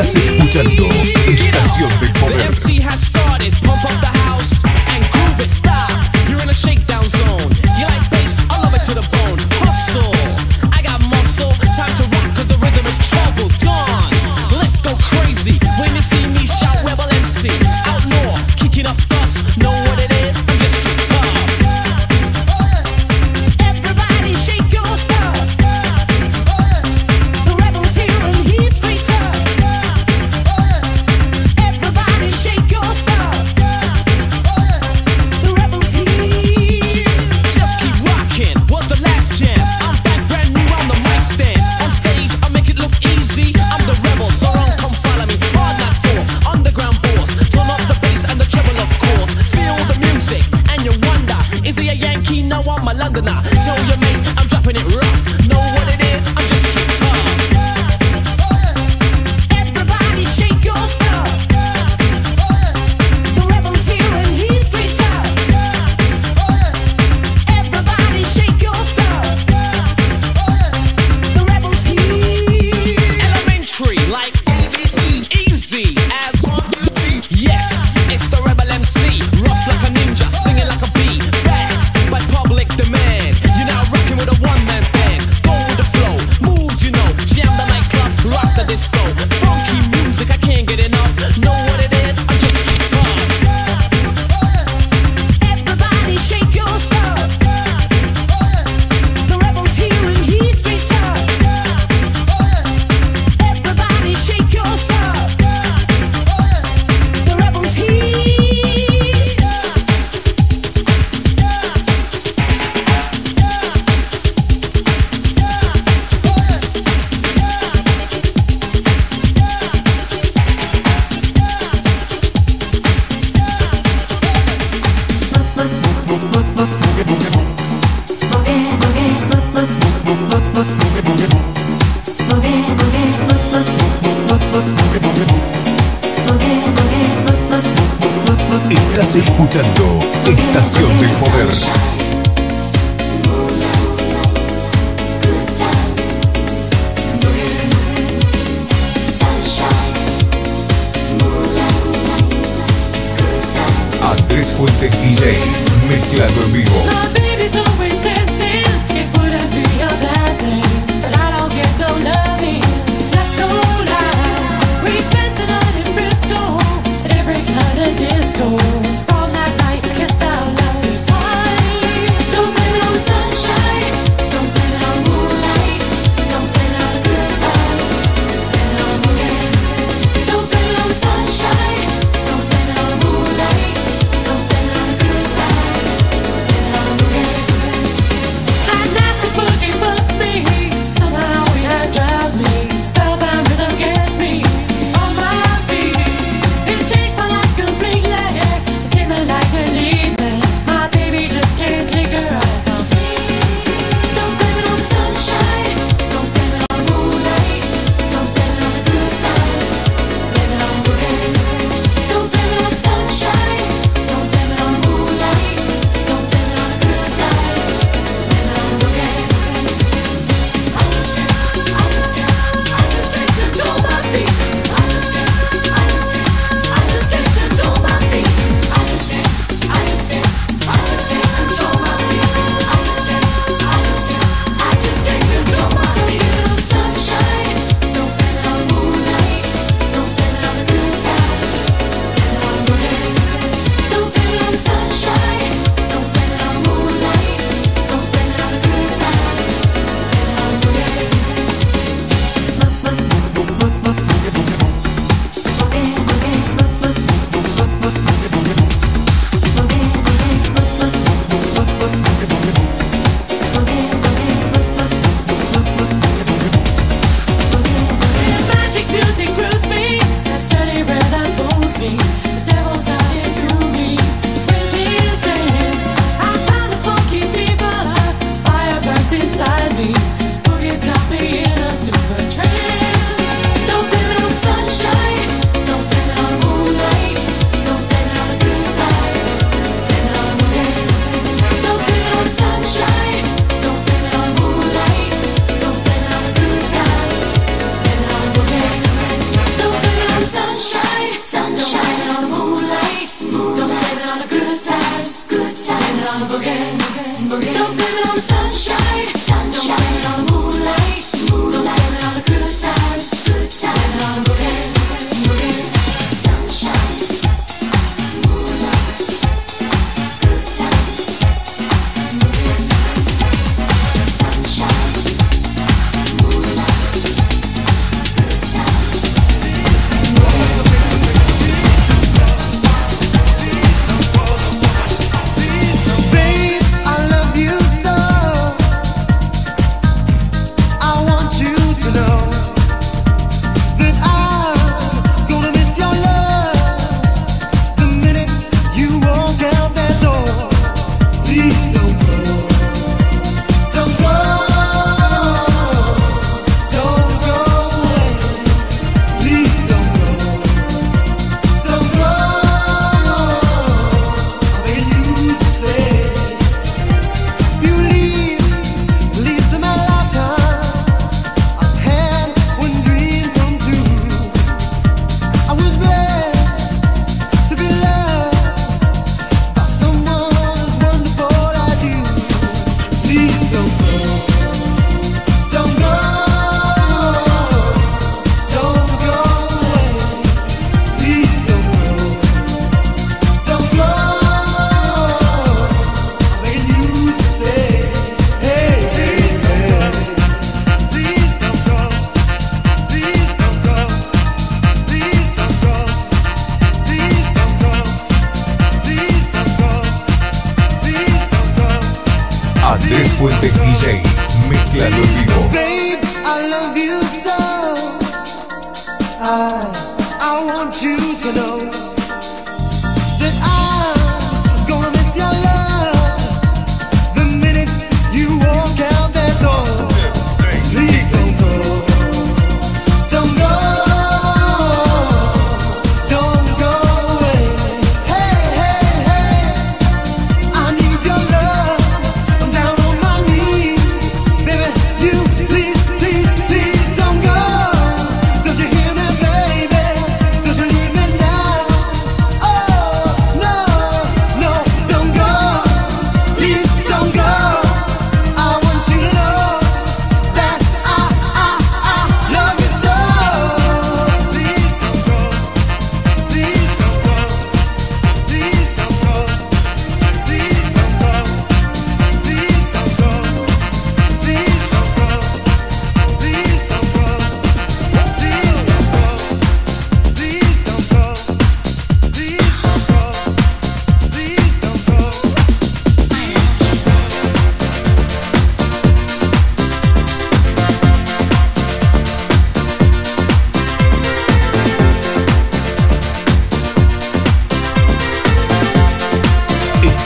Estación del Poder. escuchando Estación del Poder. Andrés Fuentes DJ, mezclado en vivo.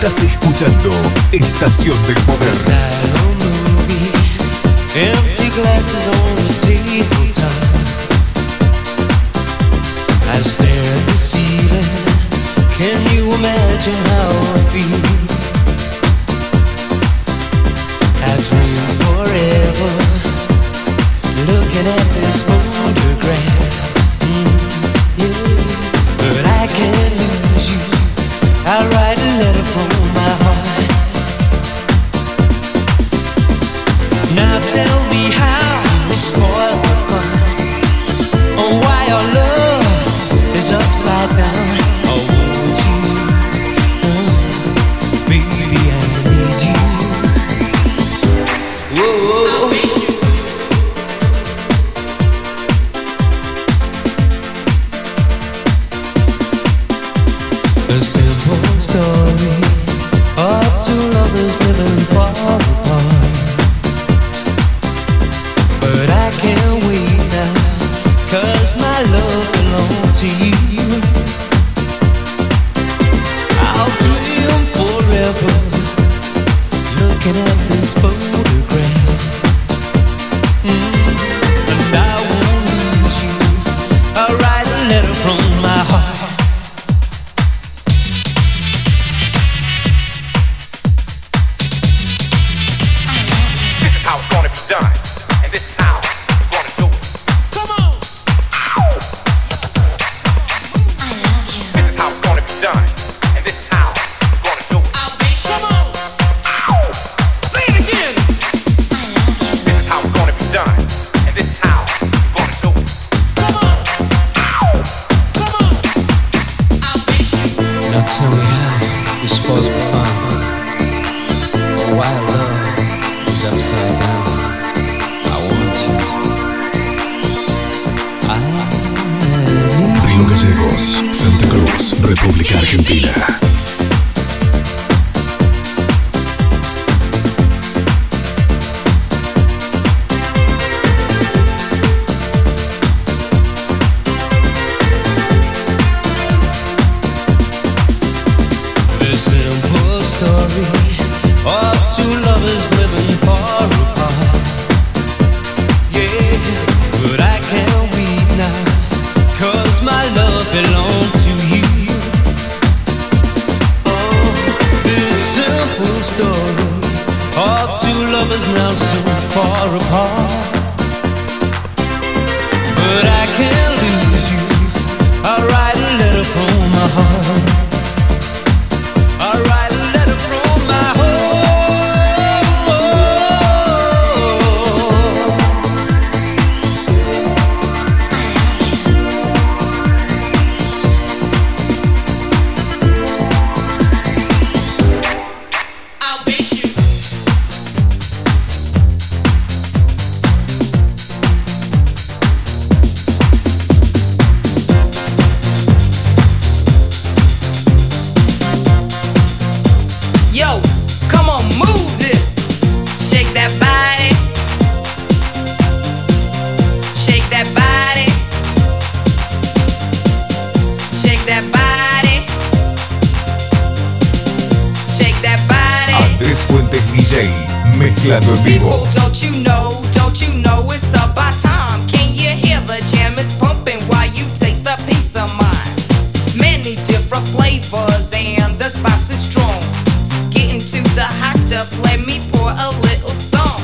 Estás escuchando Estación del Poder. Empty glasses on the tabletop. I stare at the ceiling. Can you imagine how I feel? I dream forever, looking at this photograph. But I can't lose you. I write a letter from my heart. Now tell me how we spoil the fun. Oh, why our love is upside down. Oh, won't you, baby, I need you. Whoa, whoa. A simple story of two lovers living far apart. But I can't wait now, 'cause my love belongs to you. I'll dream forever, looking at this photograph. And I won't lose you. I'll write a letter from my heart. Río Gallegos, Santa Cruz, República Argentina. The simple story of two lovers living far apart. But I can't weep now, 'cause my love belongs to you. Oh, this simple story of two lovers now so far apart. But I can't lose you. I'll write a letter from my heart. I'll write a letter from my home. I'll be you. Yo, come on, move this. Shake that body. Shake that body. Shake that body. Shake that body. Andrés Fuentes DJ, mezclado en vivo. Don't you know it's about time? Can you hear the jam is pumping while you taste a piece of mine? Many different flavors and the spice is strong. To the hot stuff, let me pour a little song.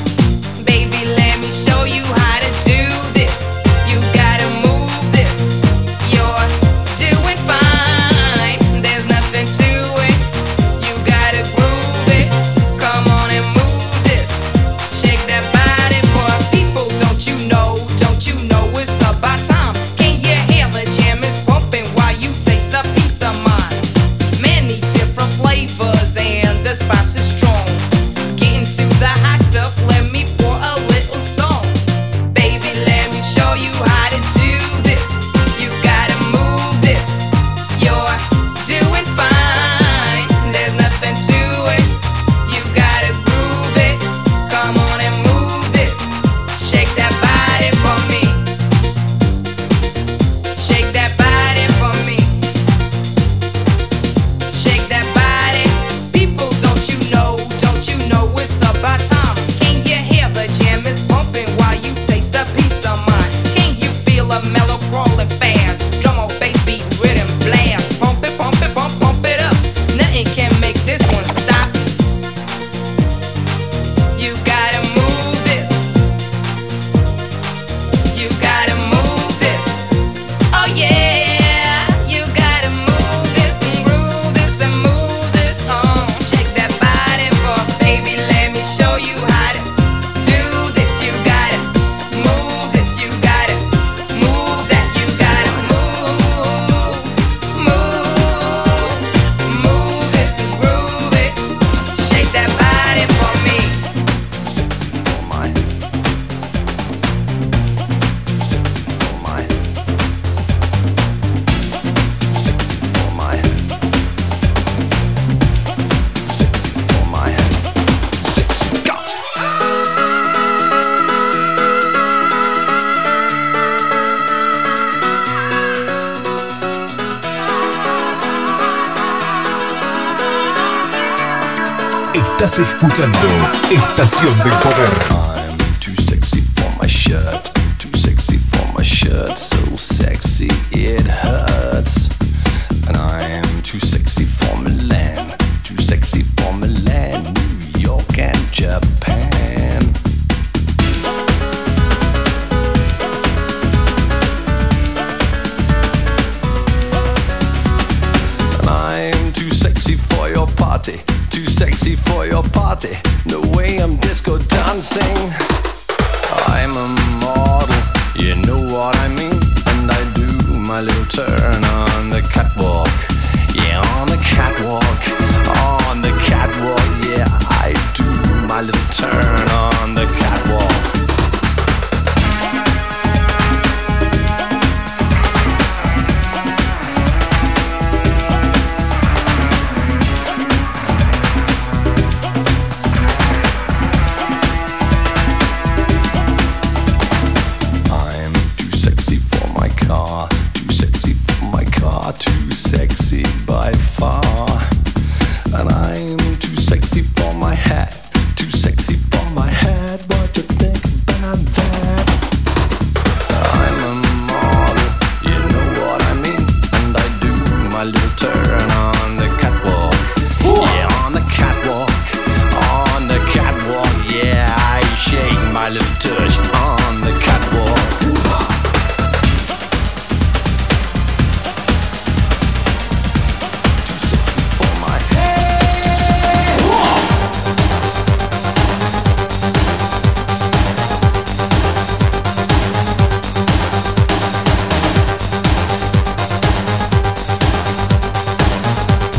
Baby, let me show you how to do this. You gotta move this. You're doing fine. There's nothing to it. You gotta groove it. Come on and move this. Shake that body for people. Don't you know? Don't you Estás escuchando Estación del Poder. I'm too sexy for my shirt, too sexy for my shirt, so sexy it hurts. And I'm too sexy for Milan, too sexy for Milan, New York and Japan. And I'm too sexy for your party, too sexy for your party. No way I'm disco dancing. I'm a model, you know what I mean. And I do my little turn on the catwalk. Yeah, on the catwalk, on the catwalk. Yeah, I do my little turn on the catwalk.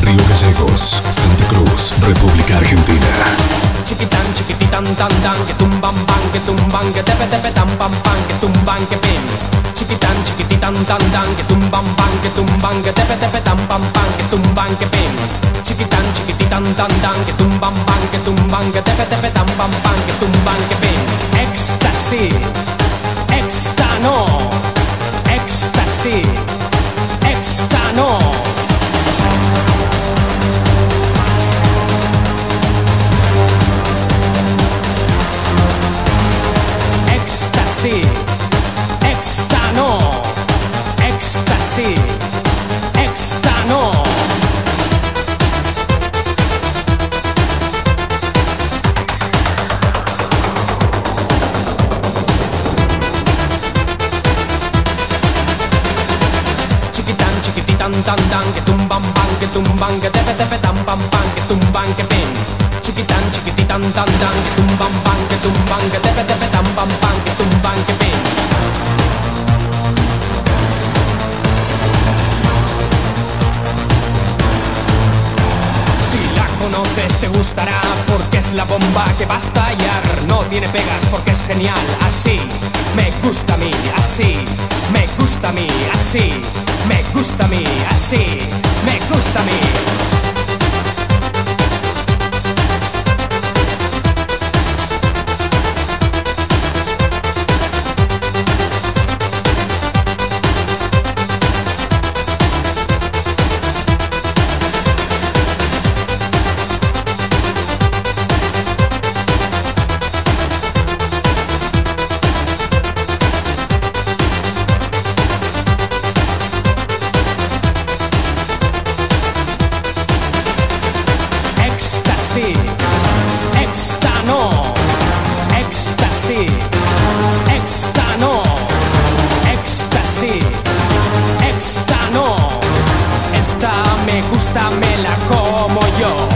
Río Gallegos, Santa Cruz, República Argentina. Chiquitán, chiquititán, tan, tan, que tumban, que tepe, tepe, tan, pan, que tumban, que pin. Chiquitán, chiquititán, tan, que tumban, que tepe, tepe, tan, pan, que tumban, que pin. Chiquitán, chiquititán, tan, que tumban, que tepe, tepe, tan, pan, que tumban, que pin. Éxtasis, éxtano, éxtasis, éxtano. Éxtasis, éxtano, éxtasis, éxtano. Chiquitán, chiquititán, tan, que tumban, que tepe, tepe, tan, que tumban, que pin. Chiquitán, chiquititán, tan, que tumban, que tepe, tepe, tan, que tumban, que pin. Si la conoces te gustará, porque es la bomba que va a estallar. No tiene pegas porque es genial, así me gusta a mí, así me gusta a mí, así me gusta a mí, así me gusta a mí. Gústamela como yo.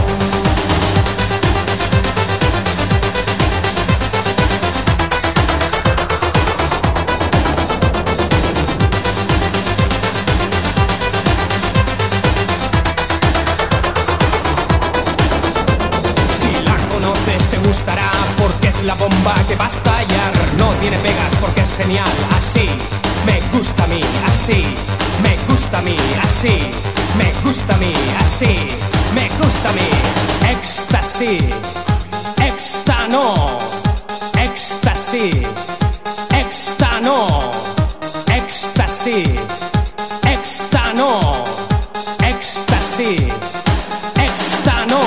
Si la conoces te gustará, porque es la bomba que va a estallar. No tiene pegas porque es genial, así me gusta a mí, así me gusta a mí, así me gusta a mí, así me gusta a mí. Éxtasis, éxtano, éxtasis, éxtano, éxtasis, éxtano, éxtasis, éxtano.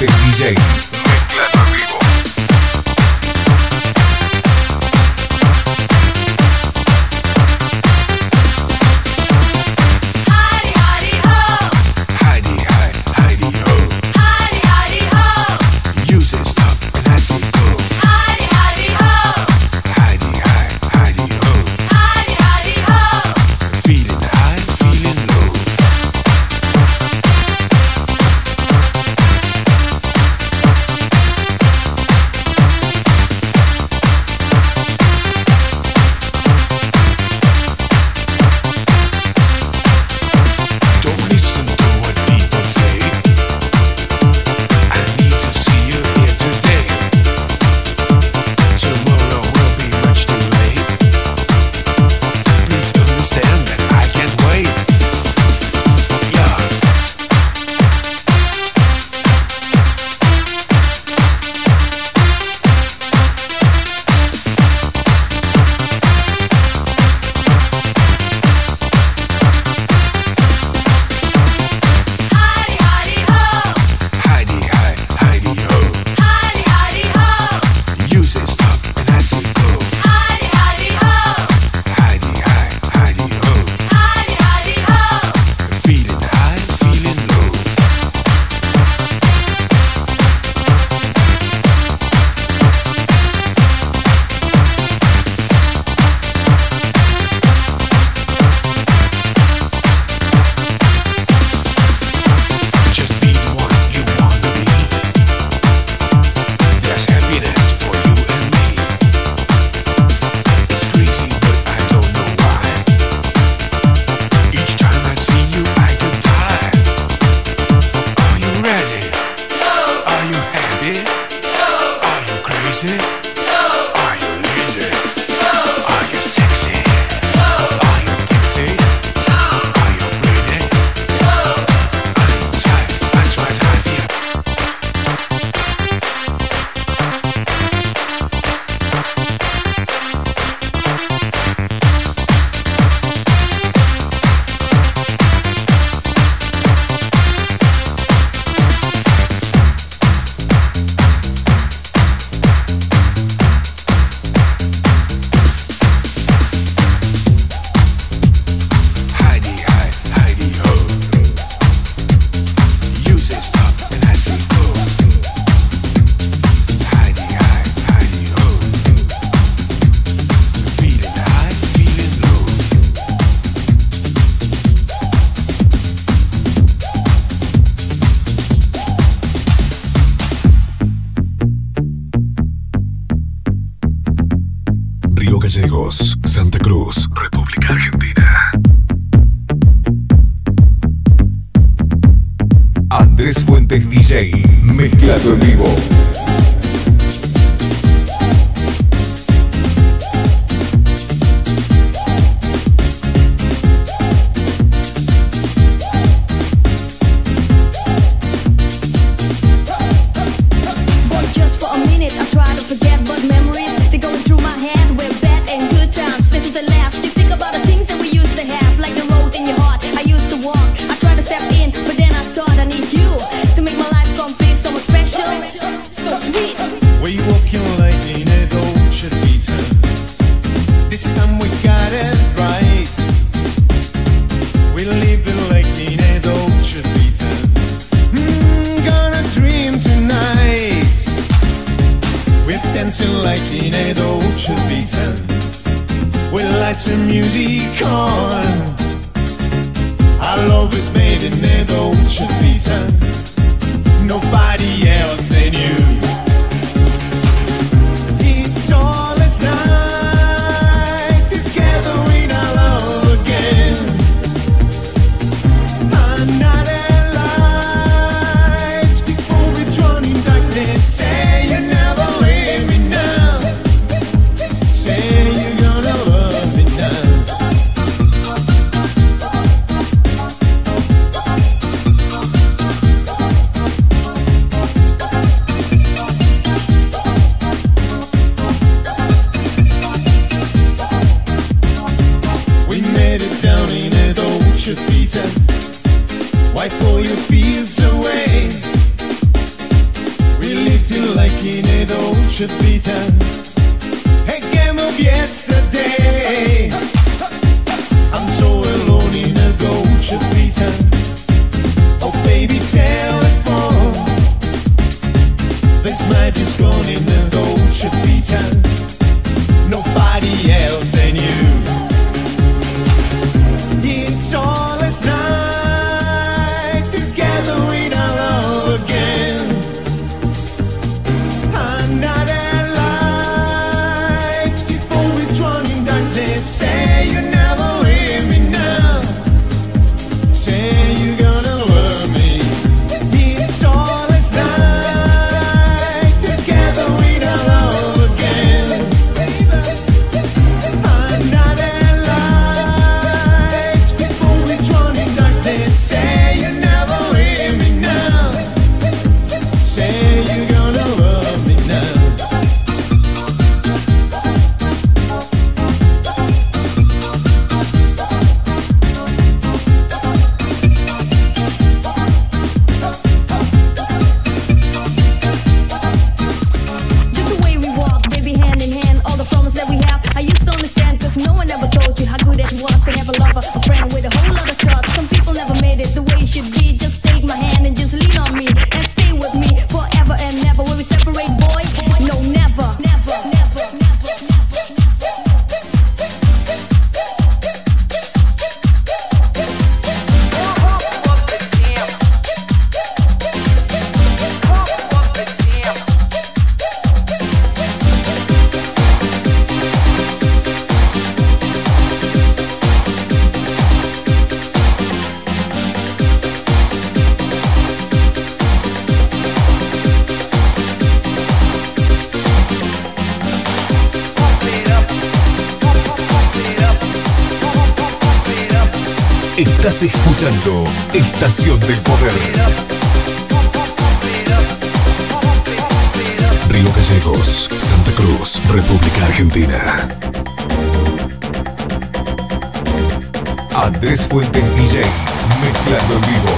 DJ mezcla conmigo. Gallegos, Santa Cruz, República Argentina. Andrés Fuentes DJ, mezclado en vivo. Some music on. Our love is made in Edo Uchavita. Nobody else than you. It's all as night together in our love again. Another light before we drown in darkness. Say you never leave me now. Say you. Wipe all your fears away. We lived till like in Edo Uchavita, a game of yesterday. I'm so alone in Edo Uchavita. Oh baby, telephone. This magic's gone in Edo Uchavita. Nobody else than you. It's all as night together in our love again. Another light before we drown in darkness. Say you never leave me now. Say you're gonna love me. It's all as night together in our love again. Another. Say you never leave me now. Say you're gonna love me now. Just the way we walk, baby, hand in hand. All the problems that we have, I used to understand, cause no one ever told you how good it was to have a lover, a friend with a whole lot of thoughts. Some people never made it the way it should be. Just take my hand and just lean on me and stay with me forever and never. Will we separate, boy? No, never, never, never, never, Estás escuchando Estación del Poder. Río Gallegos, Santa Cruz, República Argentina. Andrés Fuentes DJ, mezclando en vivo.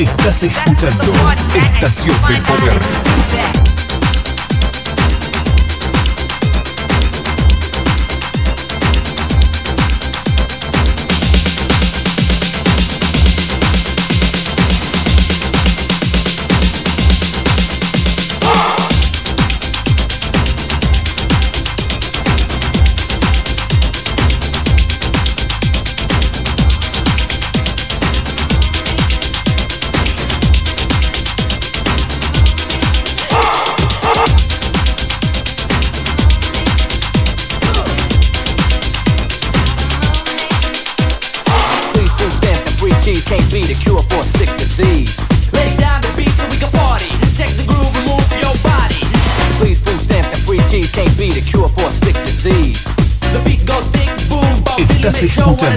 Estás escuchando Estación del Poder. Can't be the cure for a sick disease. Lay down the beat so we can party. Take the groove and move your body. Please, food stamps and free cheese can't be the cure for a sick disease. The beat goes thick, boom, boom. Estás escuchando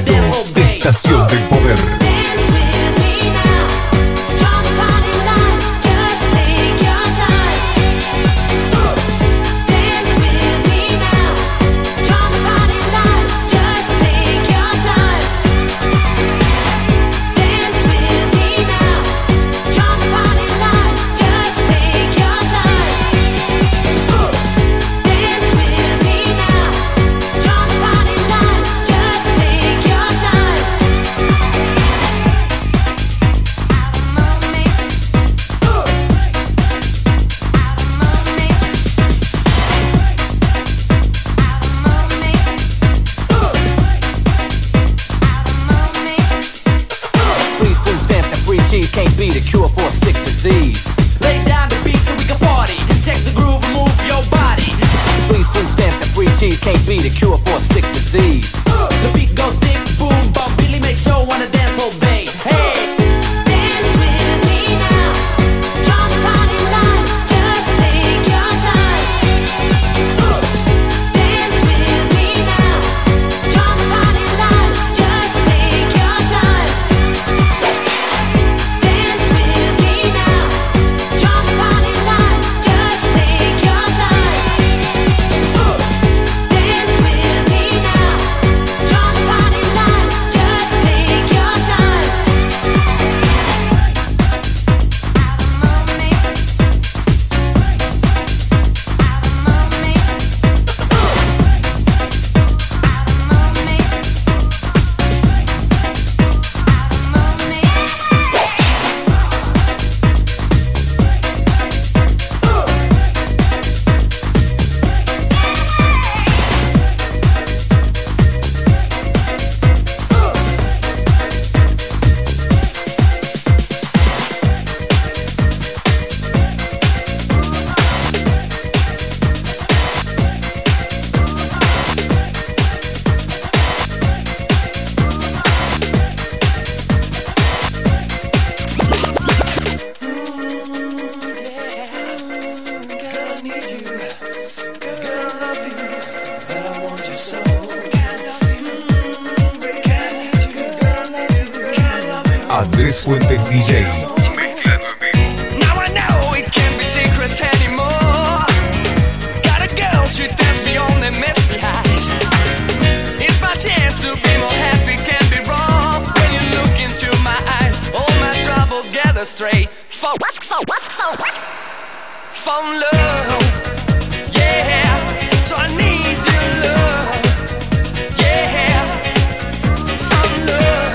Estación del Poder. Dance with me now. Join the party line. Just take your time. Dance with me now. Join the party line. Just take your time. Can't be the cure for a sick disease. Lay down the beat so we can party. Take the groove and move your body. Please, food stamps and free cheese can't be the cure for a sick disease. The beat goes thick, boom, bump, really makes you wanna dance all day. Hey, dance with me now. Join the party line. Just take your time. Dance with me now. Join the party line. Just take your time. Andrés Fuentes DJ. Now I know it can't be secrets anymore. Got a girl, she that's the only mess behind. It's my chance to be more happy, can't be wrong. When you look into my eyes, all my troubles gather straight. From love, yeah. So I need your love, yeah. From love.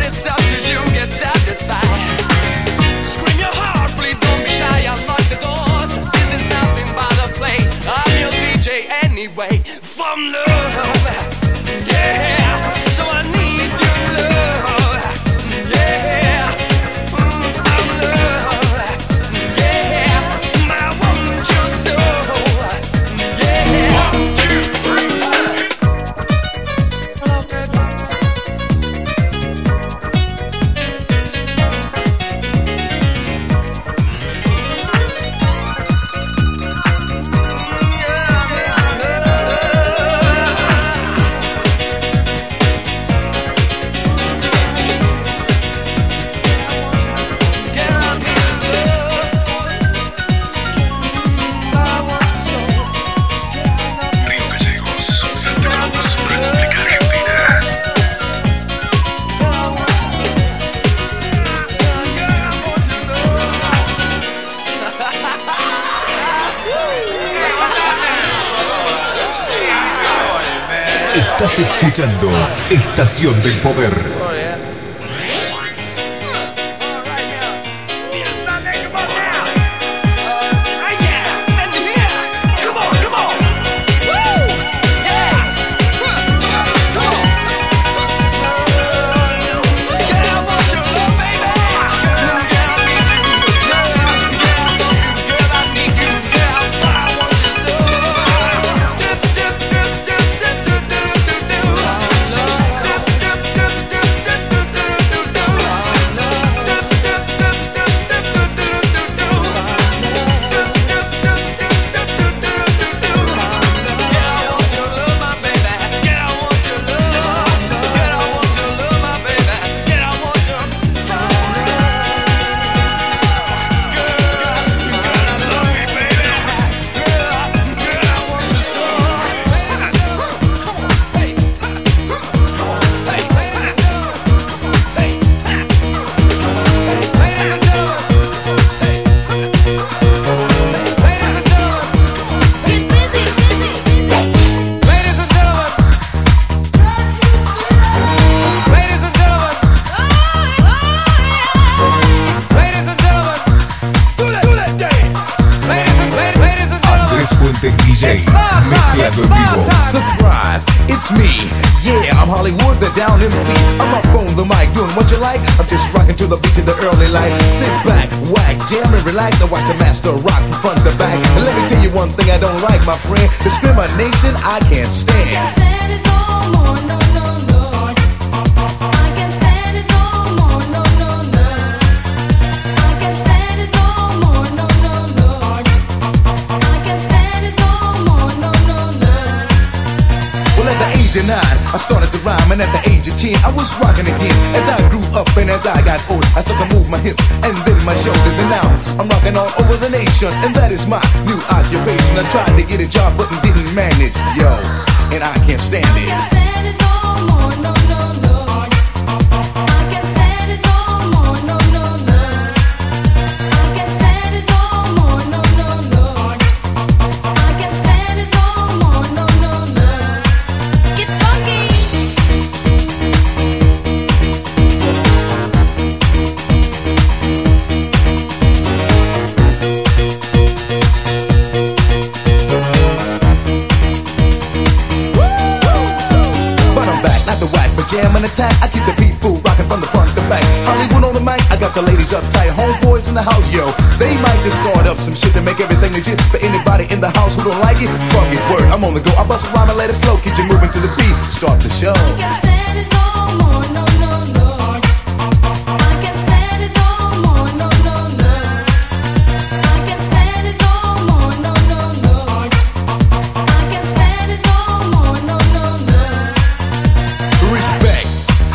It's up to you, get satisfied. Estás escuchando Estación del Poder. Oh, yeah. And that is my new occupation. I tried to get a job but didn't manage, yo, and I can't stand it. I can't stand it no more, no, no, no. I can't stand it no more, no, no, no. I can't stand it no more, no, no, no. I can't stand it no more, no, no, no. Get funky. I keep the people rocking from the front to back. Hollywood on the mic, I got the ladies uptight. Homeboys in the house, yo, they might just start up some shit to make everything legit. For anybody in the house who don't like it, fuck it, word, I'm on the go. I bust a rhyme and let it flow, get you moving to the beat, start the show. I can't stand it no more, no, no, no. I can't stand it no more, no, no, no. I can't stand it no more, no, no, no. I can't stand it no more, no, no, no. Respect.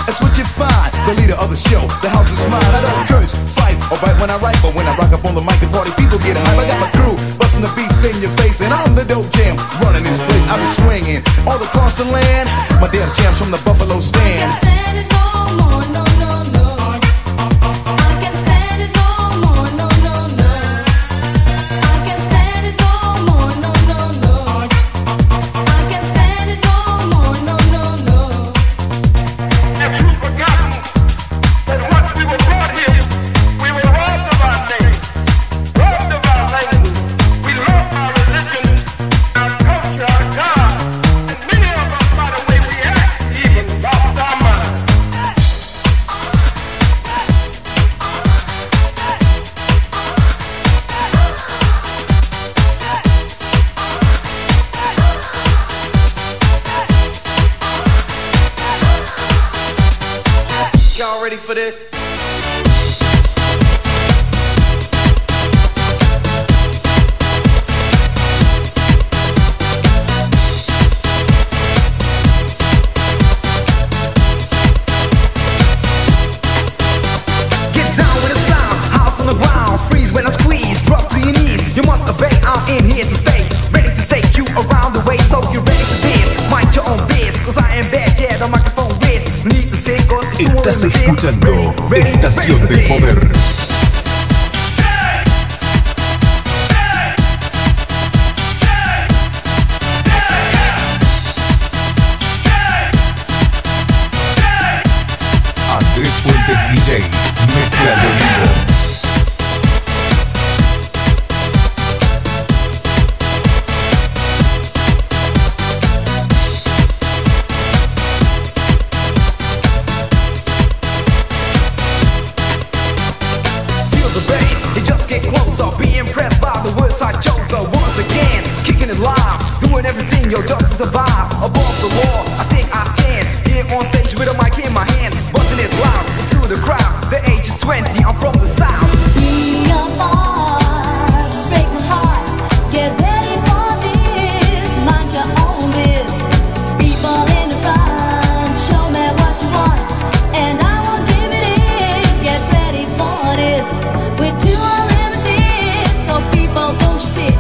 That's what you find, the leader of the show, the house is mine. I don't curse, fight, or bite when I write, but when I rock up on the mic, the party people get hype. I got my crew, busting the beats in your face, and I'm the dope jam, running this place. I be swinging all across the land, my damn jams from the Buffalo stand. I can't stand it no more, no, no, no. I can't stand it no more, no, no, no. I can't stand it no more, no, no, no. I can't stand it no more, no, no, no. For this. Estás escuchando Estación del Poder. 17, yo, just the vibe. Above the wall, I think I stand here on stage with a mic in my hand, busting it loud into the crowd. The age is 20, I'm from the South. We are far, break my heart. Get ready for this, mind your own biz. People in the front, show me what you want, and I will give it in. Get ready for this, we're too unlimited, so people don't you sit.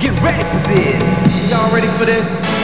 Get ready for this. Y'all ready for this?